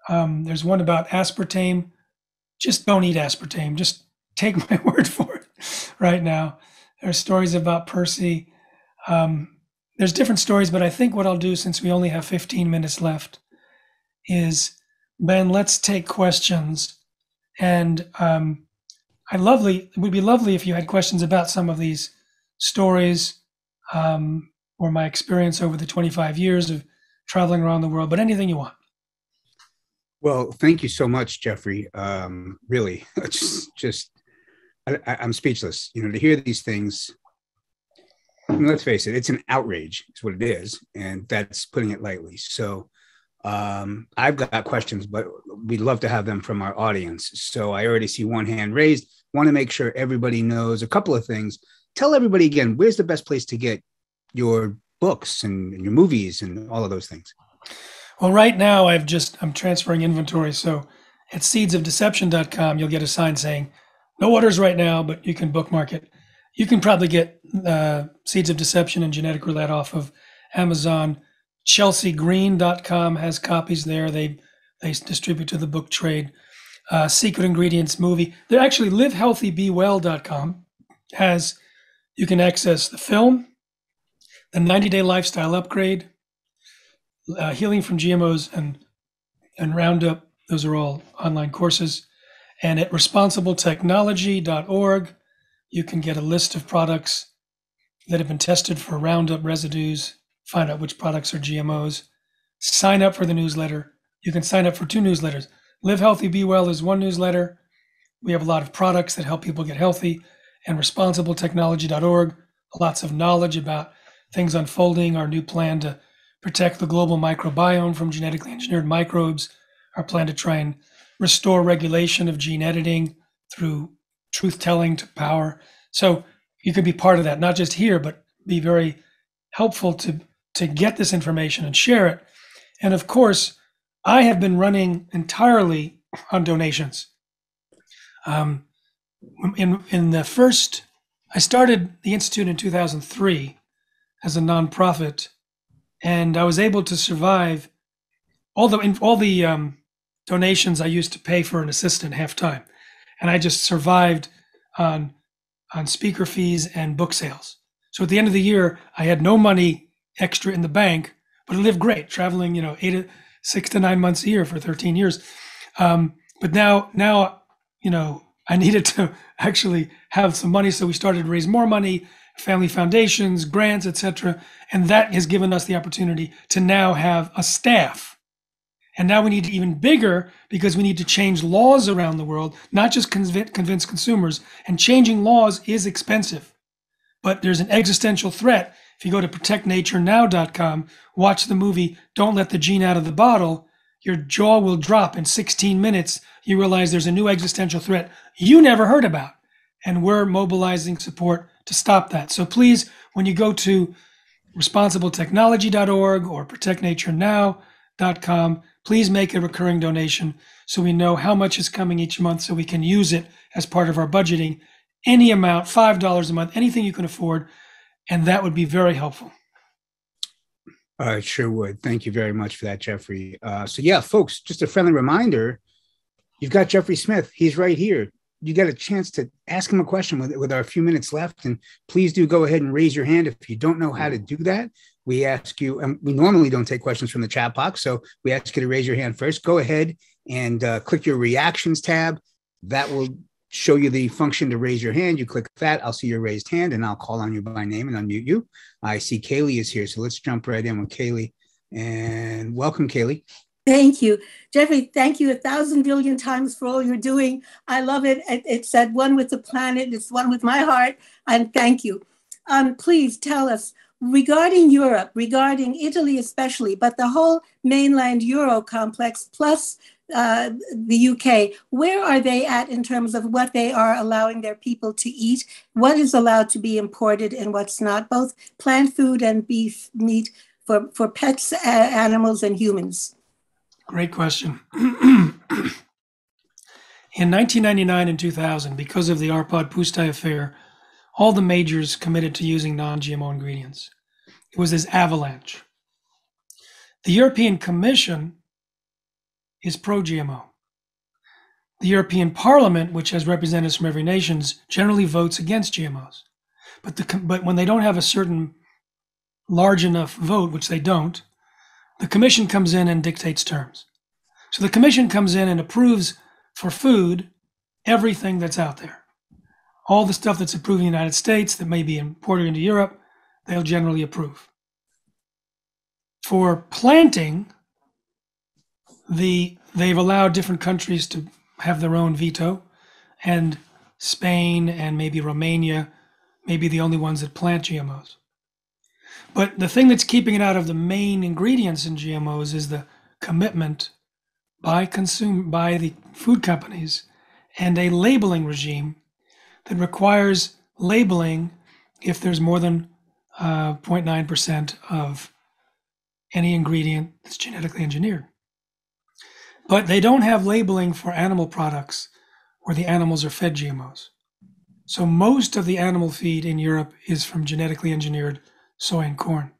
There's one about aspartame just don't eat aspartame. Just take my word for it right now. There are stories about Percy. There's different stories, but I think what I'll do, since we only have 15 minutes left, is, Ben, let's take questions. And it would be lovely if you had questions about some of these stories or my experience over the 25 years of traveling around the world, but anything you want. Well, thank you so much, Jeffrey. Really, I'm speechless. You know, to hear these things, I mean, let's face it, it's an outrage, is what it is. And that's putting it lightly. So I've got questions, but we'd love to have them from our audience. So I already see one hand raised. Want to make sure everybody knows a couple of things. Tell everybody again, where's the best place to get your books and your movies and all of those things? Well, right now I'm transferring inventory. So at seedsofdeception.com, you'll get a sign saying no orders right now, but you can bookmark it. You can probably get Seeds of Deception and Genetic Roulette off of Amazon. ChelseaGreen.com has copies there. They distribute to the book trade. Secret Ingredients movie. They're actually livehealthybewell.com has, you can access the film, the 90-day lifestyle upgrade, healing from GMOs and Roundup. Those are all online courses. And at responsibletechnology.org, you can get a list of products that have been tested for Roundup residues, find out which products are GMOs, sign up for the newsletter. You can sign up for 2 newsletters. Live Healthy, Be Well is 1 newsletter. We have a lot of products that help people get healthy, and responsibletechnology.org, lots of knowledge about things unfolding, our new plan to protect the global microbiome from genetically engineered microbes, our plan to try and restore regulation of gene editing through truth-telling to power. So you could be part of that, not just here, but be very helpful to get this information and share it. And of course, I have been running entirely on donations. I started the Institute in 2003 as a nonprofit. And I was able to survive, although in all the donations I used to pay for an assistant half time, and I just survived on speaker fees and book sales. So at the end of the year, I had no money extra in the bank, but I lived great, traveling 6 to 9 months a year for 13 years. But now I needed to actually have some money, so we started to raise more money. Family foundations, grants, etc. And that has given us the opportunity to now have a staff. And now we need even bigger, because we need to change laws around the world, not just convince consumers. And changing laws is expensive, but there's an existential threat. If you go to protectnaturenow.com, watch the movie, Don't Let the Gene Out of the Bottle, your jaw will drop in 16 minutes. You realize there's a new existential threat you never heard about. And we're mobilizing support to stop that. So please, when you go to responsibletechnology.org or protectnaturenow.com, please make a recurring donation so we know how much is coming each month, so we can use it as part of our budgeting. Any amount, $5 a month, anything you can afford, and that would be very helpful. I sure would. Thank you very much for that, Jeffrey. So yeah, folks, just a friendly reminder, you've got Jeffrey Smith. He's right here. You got a chance to ask him a question with our few minutes left. And please do go ahead and raise your hand. If you don't know how to do that, we ask you, and we normally don't take questions from the chat box, so we ask you to raise your hand first. Go ahead and click your reactions tab. That will show you the function to raise your hand. You click that, I'll see your raised hand, and I'll call on you by name and unmute you. I see Kaylee is here, so let's jump right in with Kaylee. And welcome, Kaylee. Thank you. Jeffrey, thank you 1,000 billion times for all you're doing. I love it. It's at one with the planet. It's one with my heart. And thank you. Please tell us, regarding Europe, regarding Italy especially, but the whole mainland Euro complex plus the UK, where are they at in terms of what they are allowing their people to eat? What is allowed to be imported and what's not, both plant food and beef meat for pets, animals, and humans? Great question. In 1999 and 2000, because of the Árpád Pusztai affair, all the majors committed to using non-GMO ingredients. It was this avalanche. The European Commission is pro-GMO. The European Parliament, which has representatives from every nation, generally votes against GMOs. But when they don't have a certain large enough vote, which they don't, the Commission comes in and dictates terms. So the Commission comes in and approves for food everything that's out there. All the stuff that's approved in the United States that may be imported into Europe, they'll generally approve. For planting, they've allowed different countries to have their own veto, and Spain and maybe Romania may be the only ones that plant GMOs. But the thing that's keeping it out of the main ingredients in GMOs is the commitment by the food companies and a labeling regime that requires labeling if there's more than 0.9% of any ingredient that's genetically engineered. But they don't have labeling for animal products where the animals are fed GMOs. So most of the animal feed in Europe is from genetically engineered soy and corn.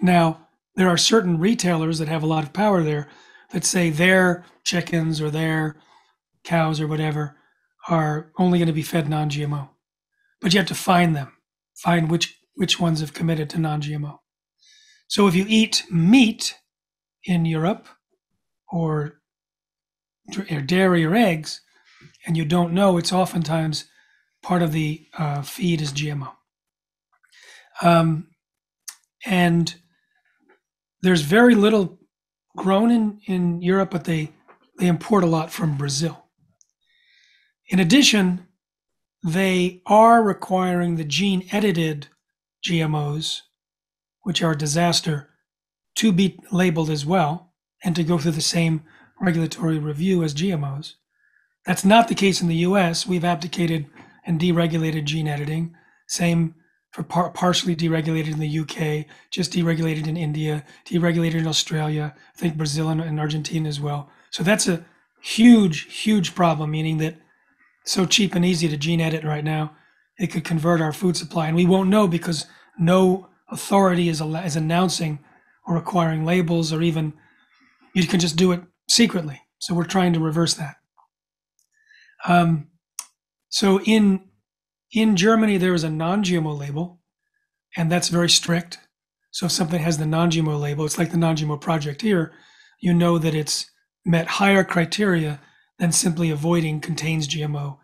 Now, there are certain retailers that have a lot of power there that say their chickens or their cows or whatever are only going to be fed non-GMO. But you have to find them, find which ones have committed to non-GMO. So if you eat meat in Europe or dairy or eggs, and you don't know, it's oftentimes part of the feed is GMO. And there's very little grown in Europe, but they import a lot from Brazil. In addition, they are requiring the gene-edited GMOs, which are a disaster, to be labeled as well and to go through the same regulatory review as GMOs. That's not the case in the US. We've abdicated and deregulated gene editing. Same for partially deregulated in the UK, just deregulated in India, deregulated in Australia, I think Brazil and Argentina as well. So that's a huge, huge problem, meaning that it's so cheap and easy to gene edit right now, it could convert our food supply. And we won't know because no authority is announcing or requiring labels, or even you can just do it secretly. So we're trying to reverse that. So in Germany, there is a non-GMO label, and that's very strict. So if something has the non-GMO label, it's like the Non-GMO Project here, you know that it's met higher criteria than simply avoiding contains GMO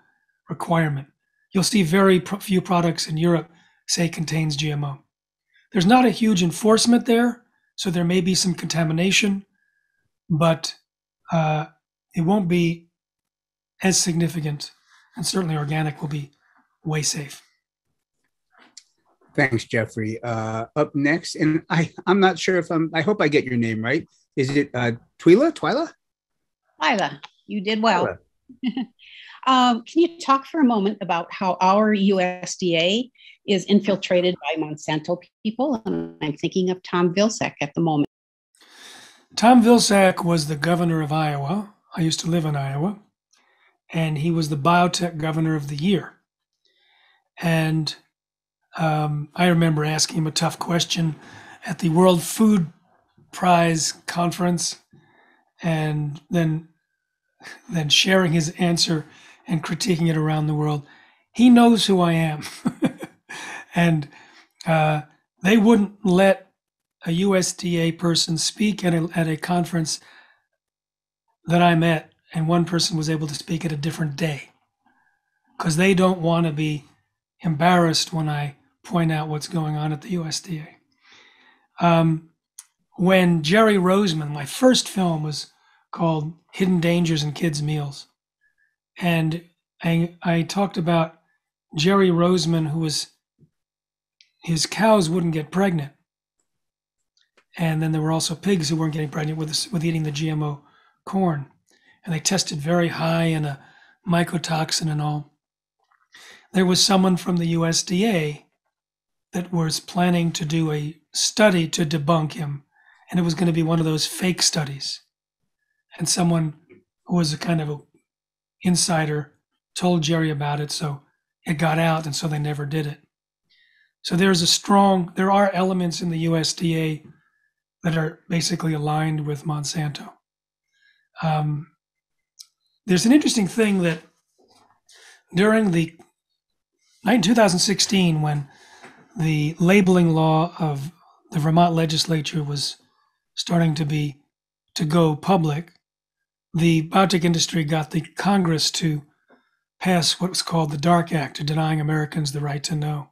requirement. You'll see very few products in Europe say contains GMO. There's not a huge enforcement there, so there may be some contamination, but it won't be as significant, and certainly organic will be way safe. Thanks, Jeffrey. Up next, and I'm not sure if I hope I get your name right. Is it Twyla? You did well. Can you talk for a moment about how our USDA is infiltrated by Monsanto people? And I'm thinking of Tom Vilsack at the moment. Tom Vilsack was the governor of Iowa. I used to live in Iowa. And he was the biotech governor of the year. And I remember asking him a tough question at the World Food Prize conference, and then sharing his answer and critiquing it around the world. He knows who I am. And they wouldn't let a USDA person speak at a conference that I'm at. And one person was able to speak at a different day because they don't want to be embarrassed when I point out what's going on at the USDA. When Jerry Roseman, my first film was called Hidden Dangers in Kids' Meals. And I talked about Jerry Roseman, who was, his cows wouldn't get pregnant. And then there were also pigs who weren't getting pregnant with eating the GMO corn. And they tested very high in a mycotoxin and all. There was someone from the USDA that was planning to do a study to debunk him. And it was going to be one of those fake studies. And someone who was a kind of an insider told Jerry about it. So it got out, and so they never did it. So there are elements in the USDA that are basically aligned with Monsanto. There's an interesting thing that during the 2016, when the labeling law of the Vermont legislature was starting to go public, the biotech industry got the Congress to pass what was called the DARK Act, or denying Americans the right to know.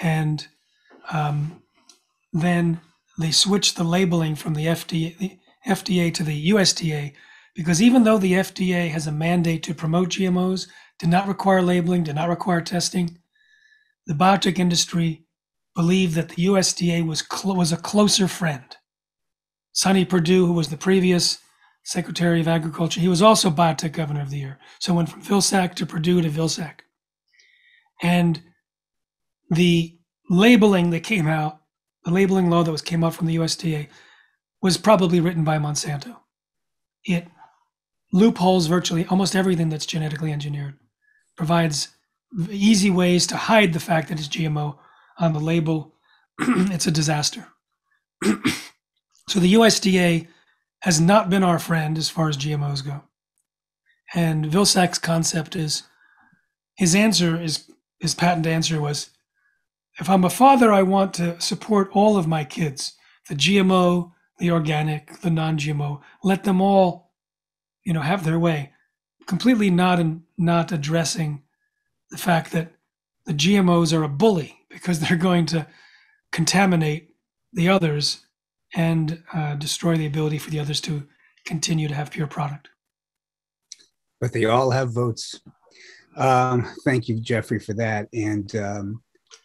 And then they switched the labeling from the FDA to the USDA, because even though the FDA has a mandate to promote GMOs, did not require labeling, did not require testing, the biotech industry believed that the USDA was a closer friend. Sonny Perdue, who was the previous Secretary of Agriculture, he was also Biotech Governor of the Year. So it went from Vilsack to Perdue to Vilsack. And the labeling that came out, the labeling law that came out from the USDA, was probably written by Monsanto. It loopholes virtually almost everything that's genetically engineered, provides easy ways to hide the fact that it's GMO on the label. It's a disaster. So the USDA has not been our friend as far as GMOs go. And Vilsack's concept is, his answer is, his patent answer was, if I'm a father, I want to support all of my kids, the GMO, the organic, the non-GMO, let them all, you know, have their way, completely not addressing the fact that the GMOs are a bully because they're going to contaminate the others and destroy the ability for the others to continue to have pure product. But they all have votes. Thank you, Jeffrey, for that. And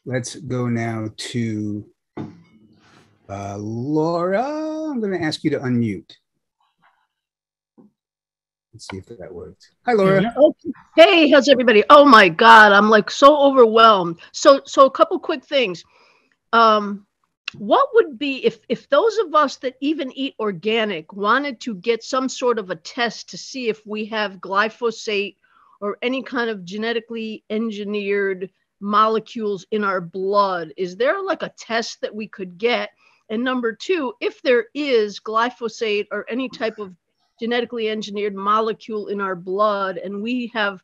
let's go now to Laura. I'm going to ask you to unmute. Let's see if that worked. Hi, Laura. Hey, how's everybody? Oh my God, I'm like so overwhelmed. So a couple quick things. What would be if those of us that even eat organic wanted to get some sort of a test to see if we have glyphosate or any kind of genetically engineered molecules in our blood? Is there like a test that we could get? And number two, if there is glyphosate or any type of genetically engineered molecule in our blood, and we have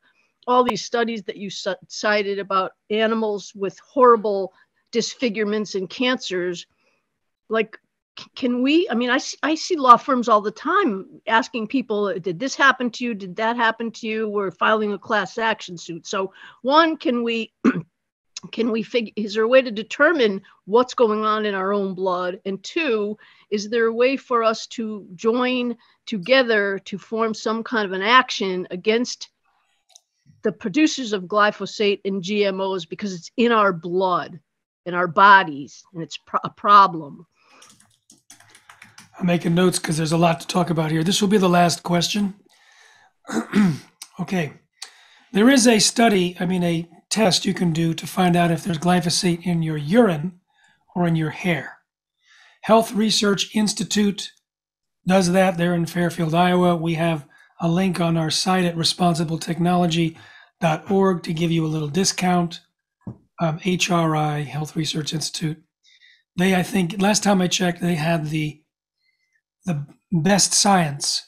all these studies that you cited about animals with horrible disfigurements and cancers, like, can we, I mean, I see law firms all the time asking people, did this happen to you? Did that happen to you? We're filing a class action suit. So one, can we figure, is there a way to determine what's going on in our own blood? And two, is there a way for us to join together to form some kind of an action against the producers of glyphosate and GMOs, because it's in our blood, in our bodies, and it's a problem? I'm making notes because there's a lot to talk about here. This will be the last question. Okay. There is a study, a test you can do to find out if there's glyphosate in your urine or in your hair. Health Research Institute does that. They're in Fairfield, Iowa. We have a link on our site at responsibletechnology.org to give you a little discount. HRI, Health Research Institute. They, I think, last time I checked, they had the best science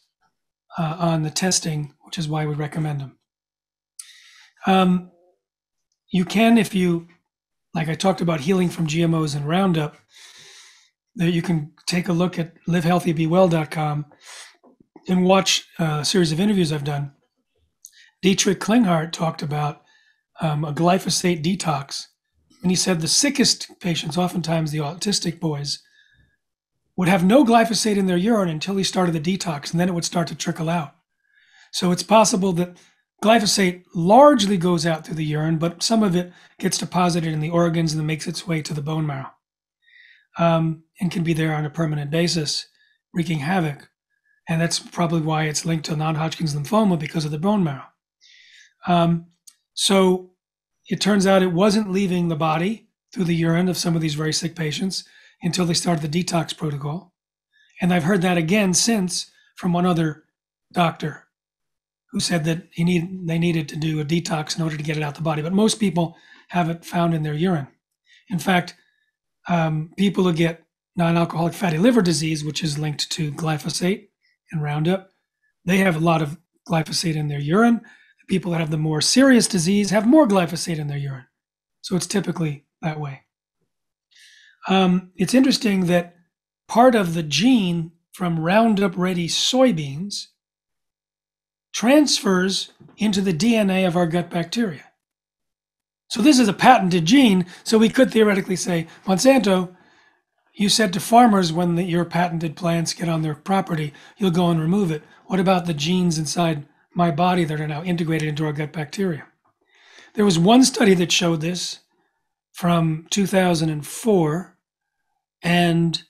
on the testing, which is why we recommend them. You can, if you, like I talked about healing from GMOs and Roundup, that you can take a look at livehealthybewell.com and watch a series of interviews I've done. Dietrich Klinghardt talked about a glyphosate detox, and he said the sickest patients, oftentimes the autistic boys, would have no glyphosate in their urine until he started the detox, and then it would start to trickle out. So it's possible that glyphosate largely goes out through the urine, but some of it gets deposited in the organs and makes its way to the bone marrow, and can be there on a permanent basis, wreaking havoc. And that's probably why it's linked to non-Hodgkin's lymphoma, because of the bone marrow. So it turns out it wasn't leaving the body through the urine of some of these very sick patients until they started the detox protocol. And I've heard that again since from one other doctor who said that they needed to do a detox in order to get it out the body. But most people have it found in their urine. In fact, people who get non-alcoholic fatty liver disease, which is linked to glyphosate and Roundup, they have a lot of glyphosate in their urine. The people that have the more serious disease have more glyphosate in their urine. So it's typically that way. It's interesting that part of the gene from Roundup Ready soybeans transfers into the DNA of our gut bacteria. So this is a patented gene. So we could theoretically say, Monsanto, you said to farmers when your patented plants get on their property, you'll go and remove it. What about the genes inside my body that are now integrated into our gut bacteria? There was one study that showed this from 2004, and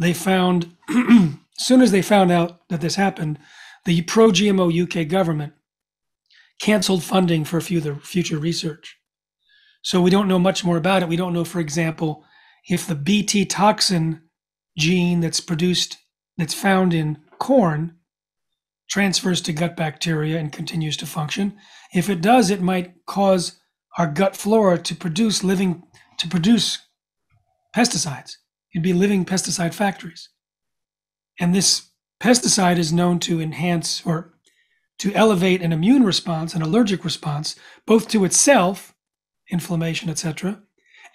they found, as soon as they found out that this happened, the pro-GMO UK government canceled funding for future research. So we don't know much more about it. We don't know, for example, if the BT toxin gene that's found in corn, transfers to gut bacteria and continues to function. If it does, it might cause our gut flora to produce pesticides. It'd be living pesticide factories. And this pesticide is known to enhance or to elevate an immune response, an allergic response, both to itself, inflammation, etc.,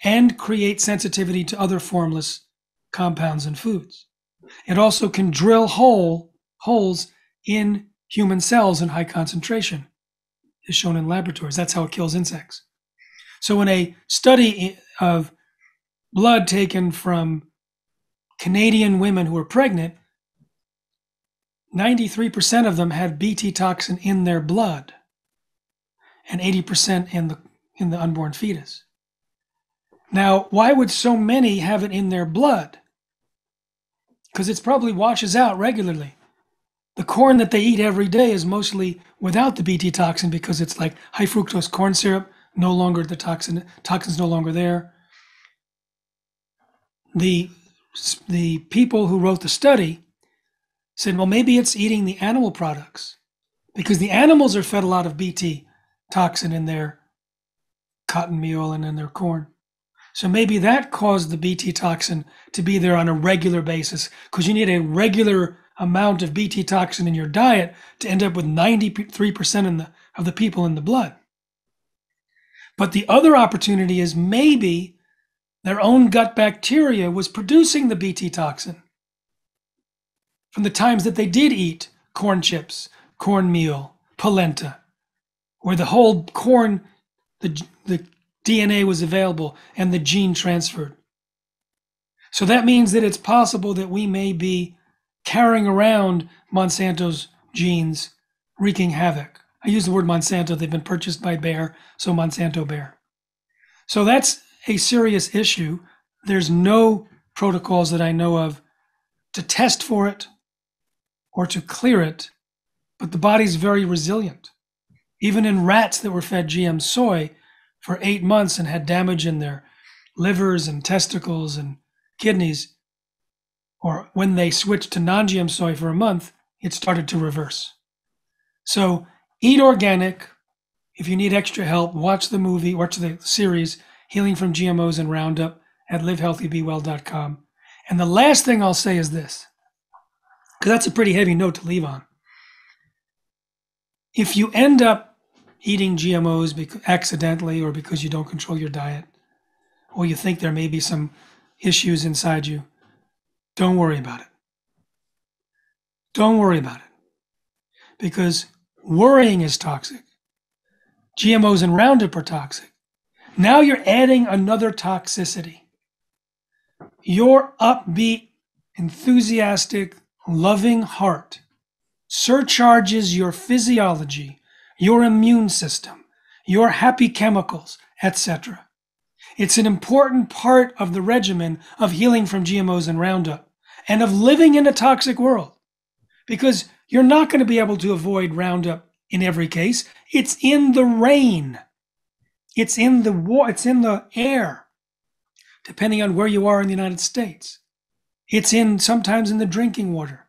and create sensitivity to other formless compounds in foods. It also can drill holes in human cells in high concentration, as shown in laboratories. That's how it kills insects. So in a study of blood taken from Canadian women who were pregnant, 93% of them had BT toxin in their blood and 80% in the unborn fetus. Now, why would so many have it in their blood? Because it probably washes out regularly. The corn that they eat every day is mostly without the BT toxin because it's like high fructose corn syrup, no longer the toxin's no longer there. The people who wrote the study said, well, maybe it's eating the animal products because the animals are fed a lot of BT toxin in their cotton meal and in their corn. So maybe that caused the BT toxin to be there on a regular basis, because you need a regular amount of BT toxin in your diet to end up with 93% of the people in the blood. But the other opportunity is maybe their own gut bacteria was producing the BT toxin from the times that they did eat corn chips, cornmeal, polenta, where the whole corn, the DNA was available and the gene transferred. So that means that it's possible that we may be carrying around Monsanto's genes, wreaking havoc. I use the word Monsanto. They've been purchased by Bayer, so Monsanto Bayer. So that's a serious issue. There's no protocols that I know of to test for it or to clear it, but the body's very resilient. Even in rats that were fed GM soy for 8 months and had damage in their livers and testicles and kidneys, or when they switched to non-GM soy for a month, it started to reverse. So eat organic. If you need extra help, watch the movie, watch the series, Healing from GMOs and Roundup at livehealthybewell.com. And the last thing I'll say is this, because that's a pretty heavy note to leave on. If you end up eating GMOs accidentally or because you don't control your diet, or you think there may be some issues inside you, don't worry about it. Don't worry about it. Because worrying is toxic. GMOs and Roundup are toxic. Now you're adding another toxicity. Your upbeat, enthusiastic, loving heart surcharges your physiology, your immune system, your happy chemicals, etc. It's an important part of the regimen of healing from GMOs and Roundup and of living in a toxic world, because you're not going to be able to avoid Roundup in every case. It's in the rain. It's in the water. It's in the air, depending on where you are in the United States. It's in sometimes in the drinking water.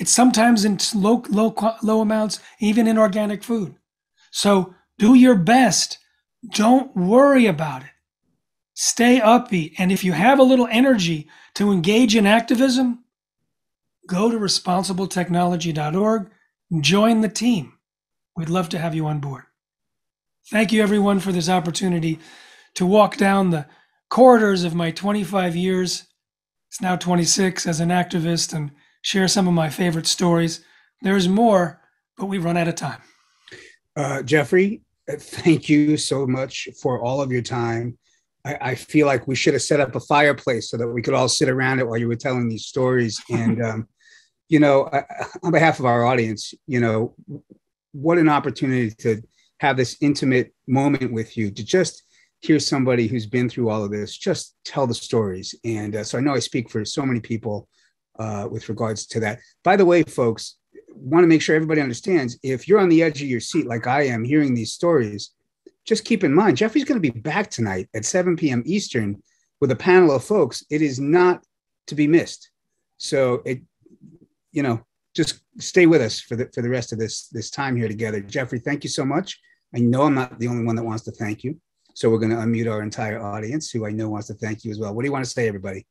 It's sometimes in low amounts, even in organic food. So do your best. Don't worry about it. Stay upbeat. And if you have a little energy to engage in activism, go to responsibletechnology.org, Join the team. We'd love to have you on board. Thank you, everyone, for this opportunity to walk down the corridors of my 25 years, it's now 26, as an activist and share some of my favorite stories. There's more, but we've run out of time. Jeffrey, thank you so much for all of your time. I feel like we should have set up a fireplace so that we could all sit around it while you were telling these stories. And, you know, on behalf of our audience, you know, what an opportunity to have this intimate moment with you, to just hear somebody who's been through all of this, just tell the stories. And so I know I speak for so many people with regards to that. By the way, folks, want to make sure everybody understands, if you're on the edge of your seat like I am hearing these stories, just keep in mind, Jeffrey's going to be back tonight at 7 p.m. Eastern with a panel of folks. It is not to be missed. So, you know, just stay with us for the rest of this time here together. Jeffrey, thank you so much. I know I'm not the only one that wants to thank you. So we're going to unmute our entire audience, who I know wants to thank you as well. What do you want to say, everybody?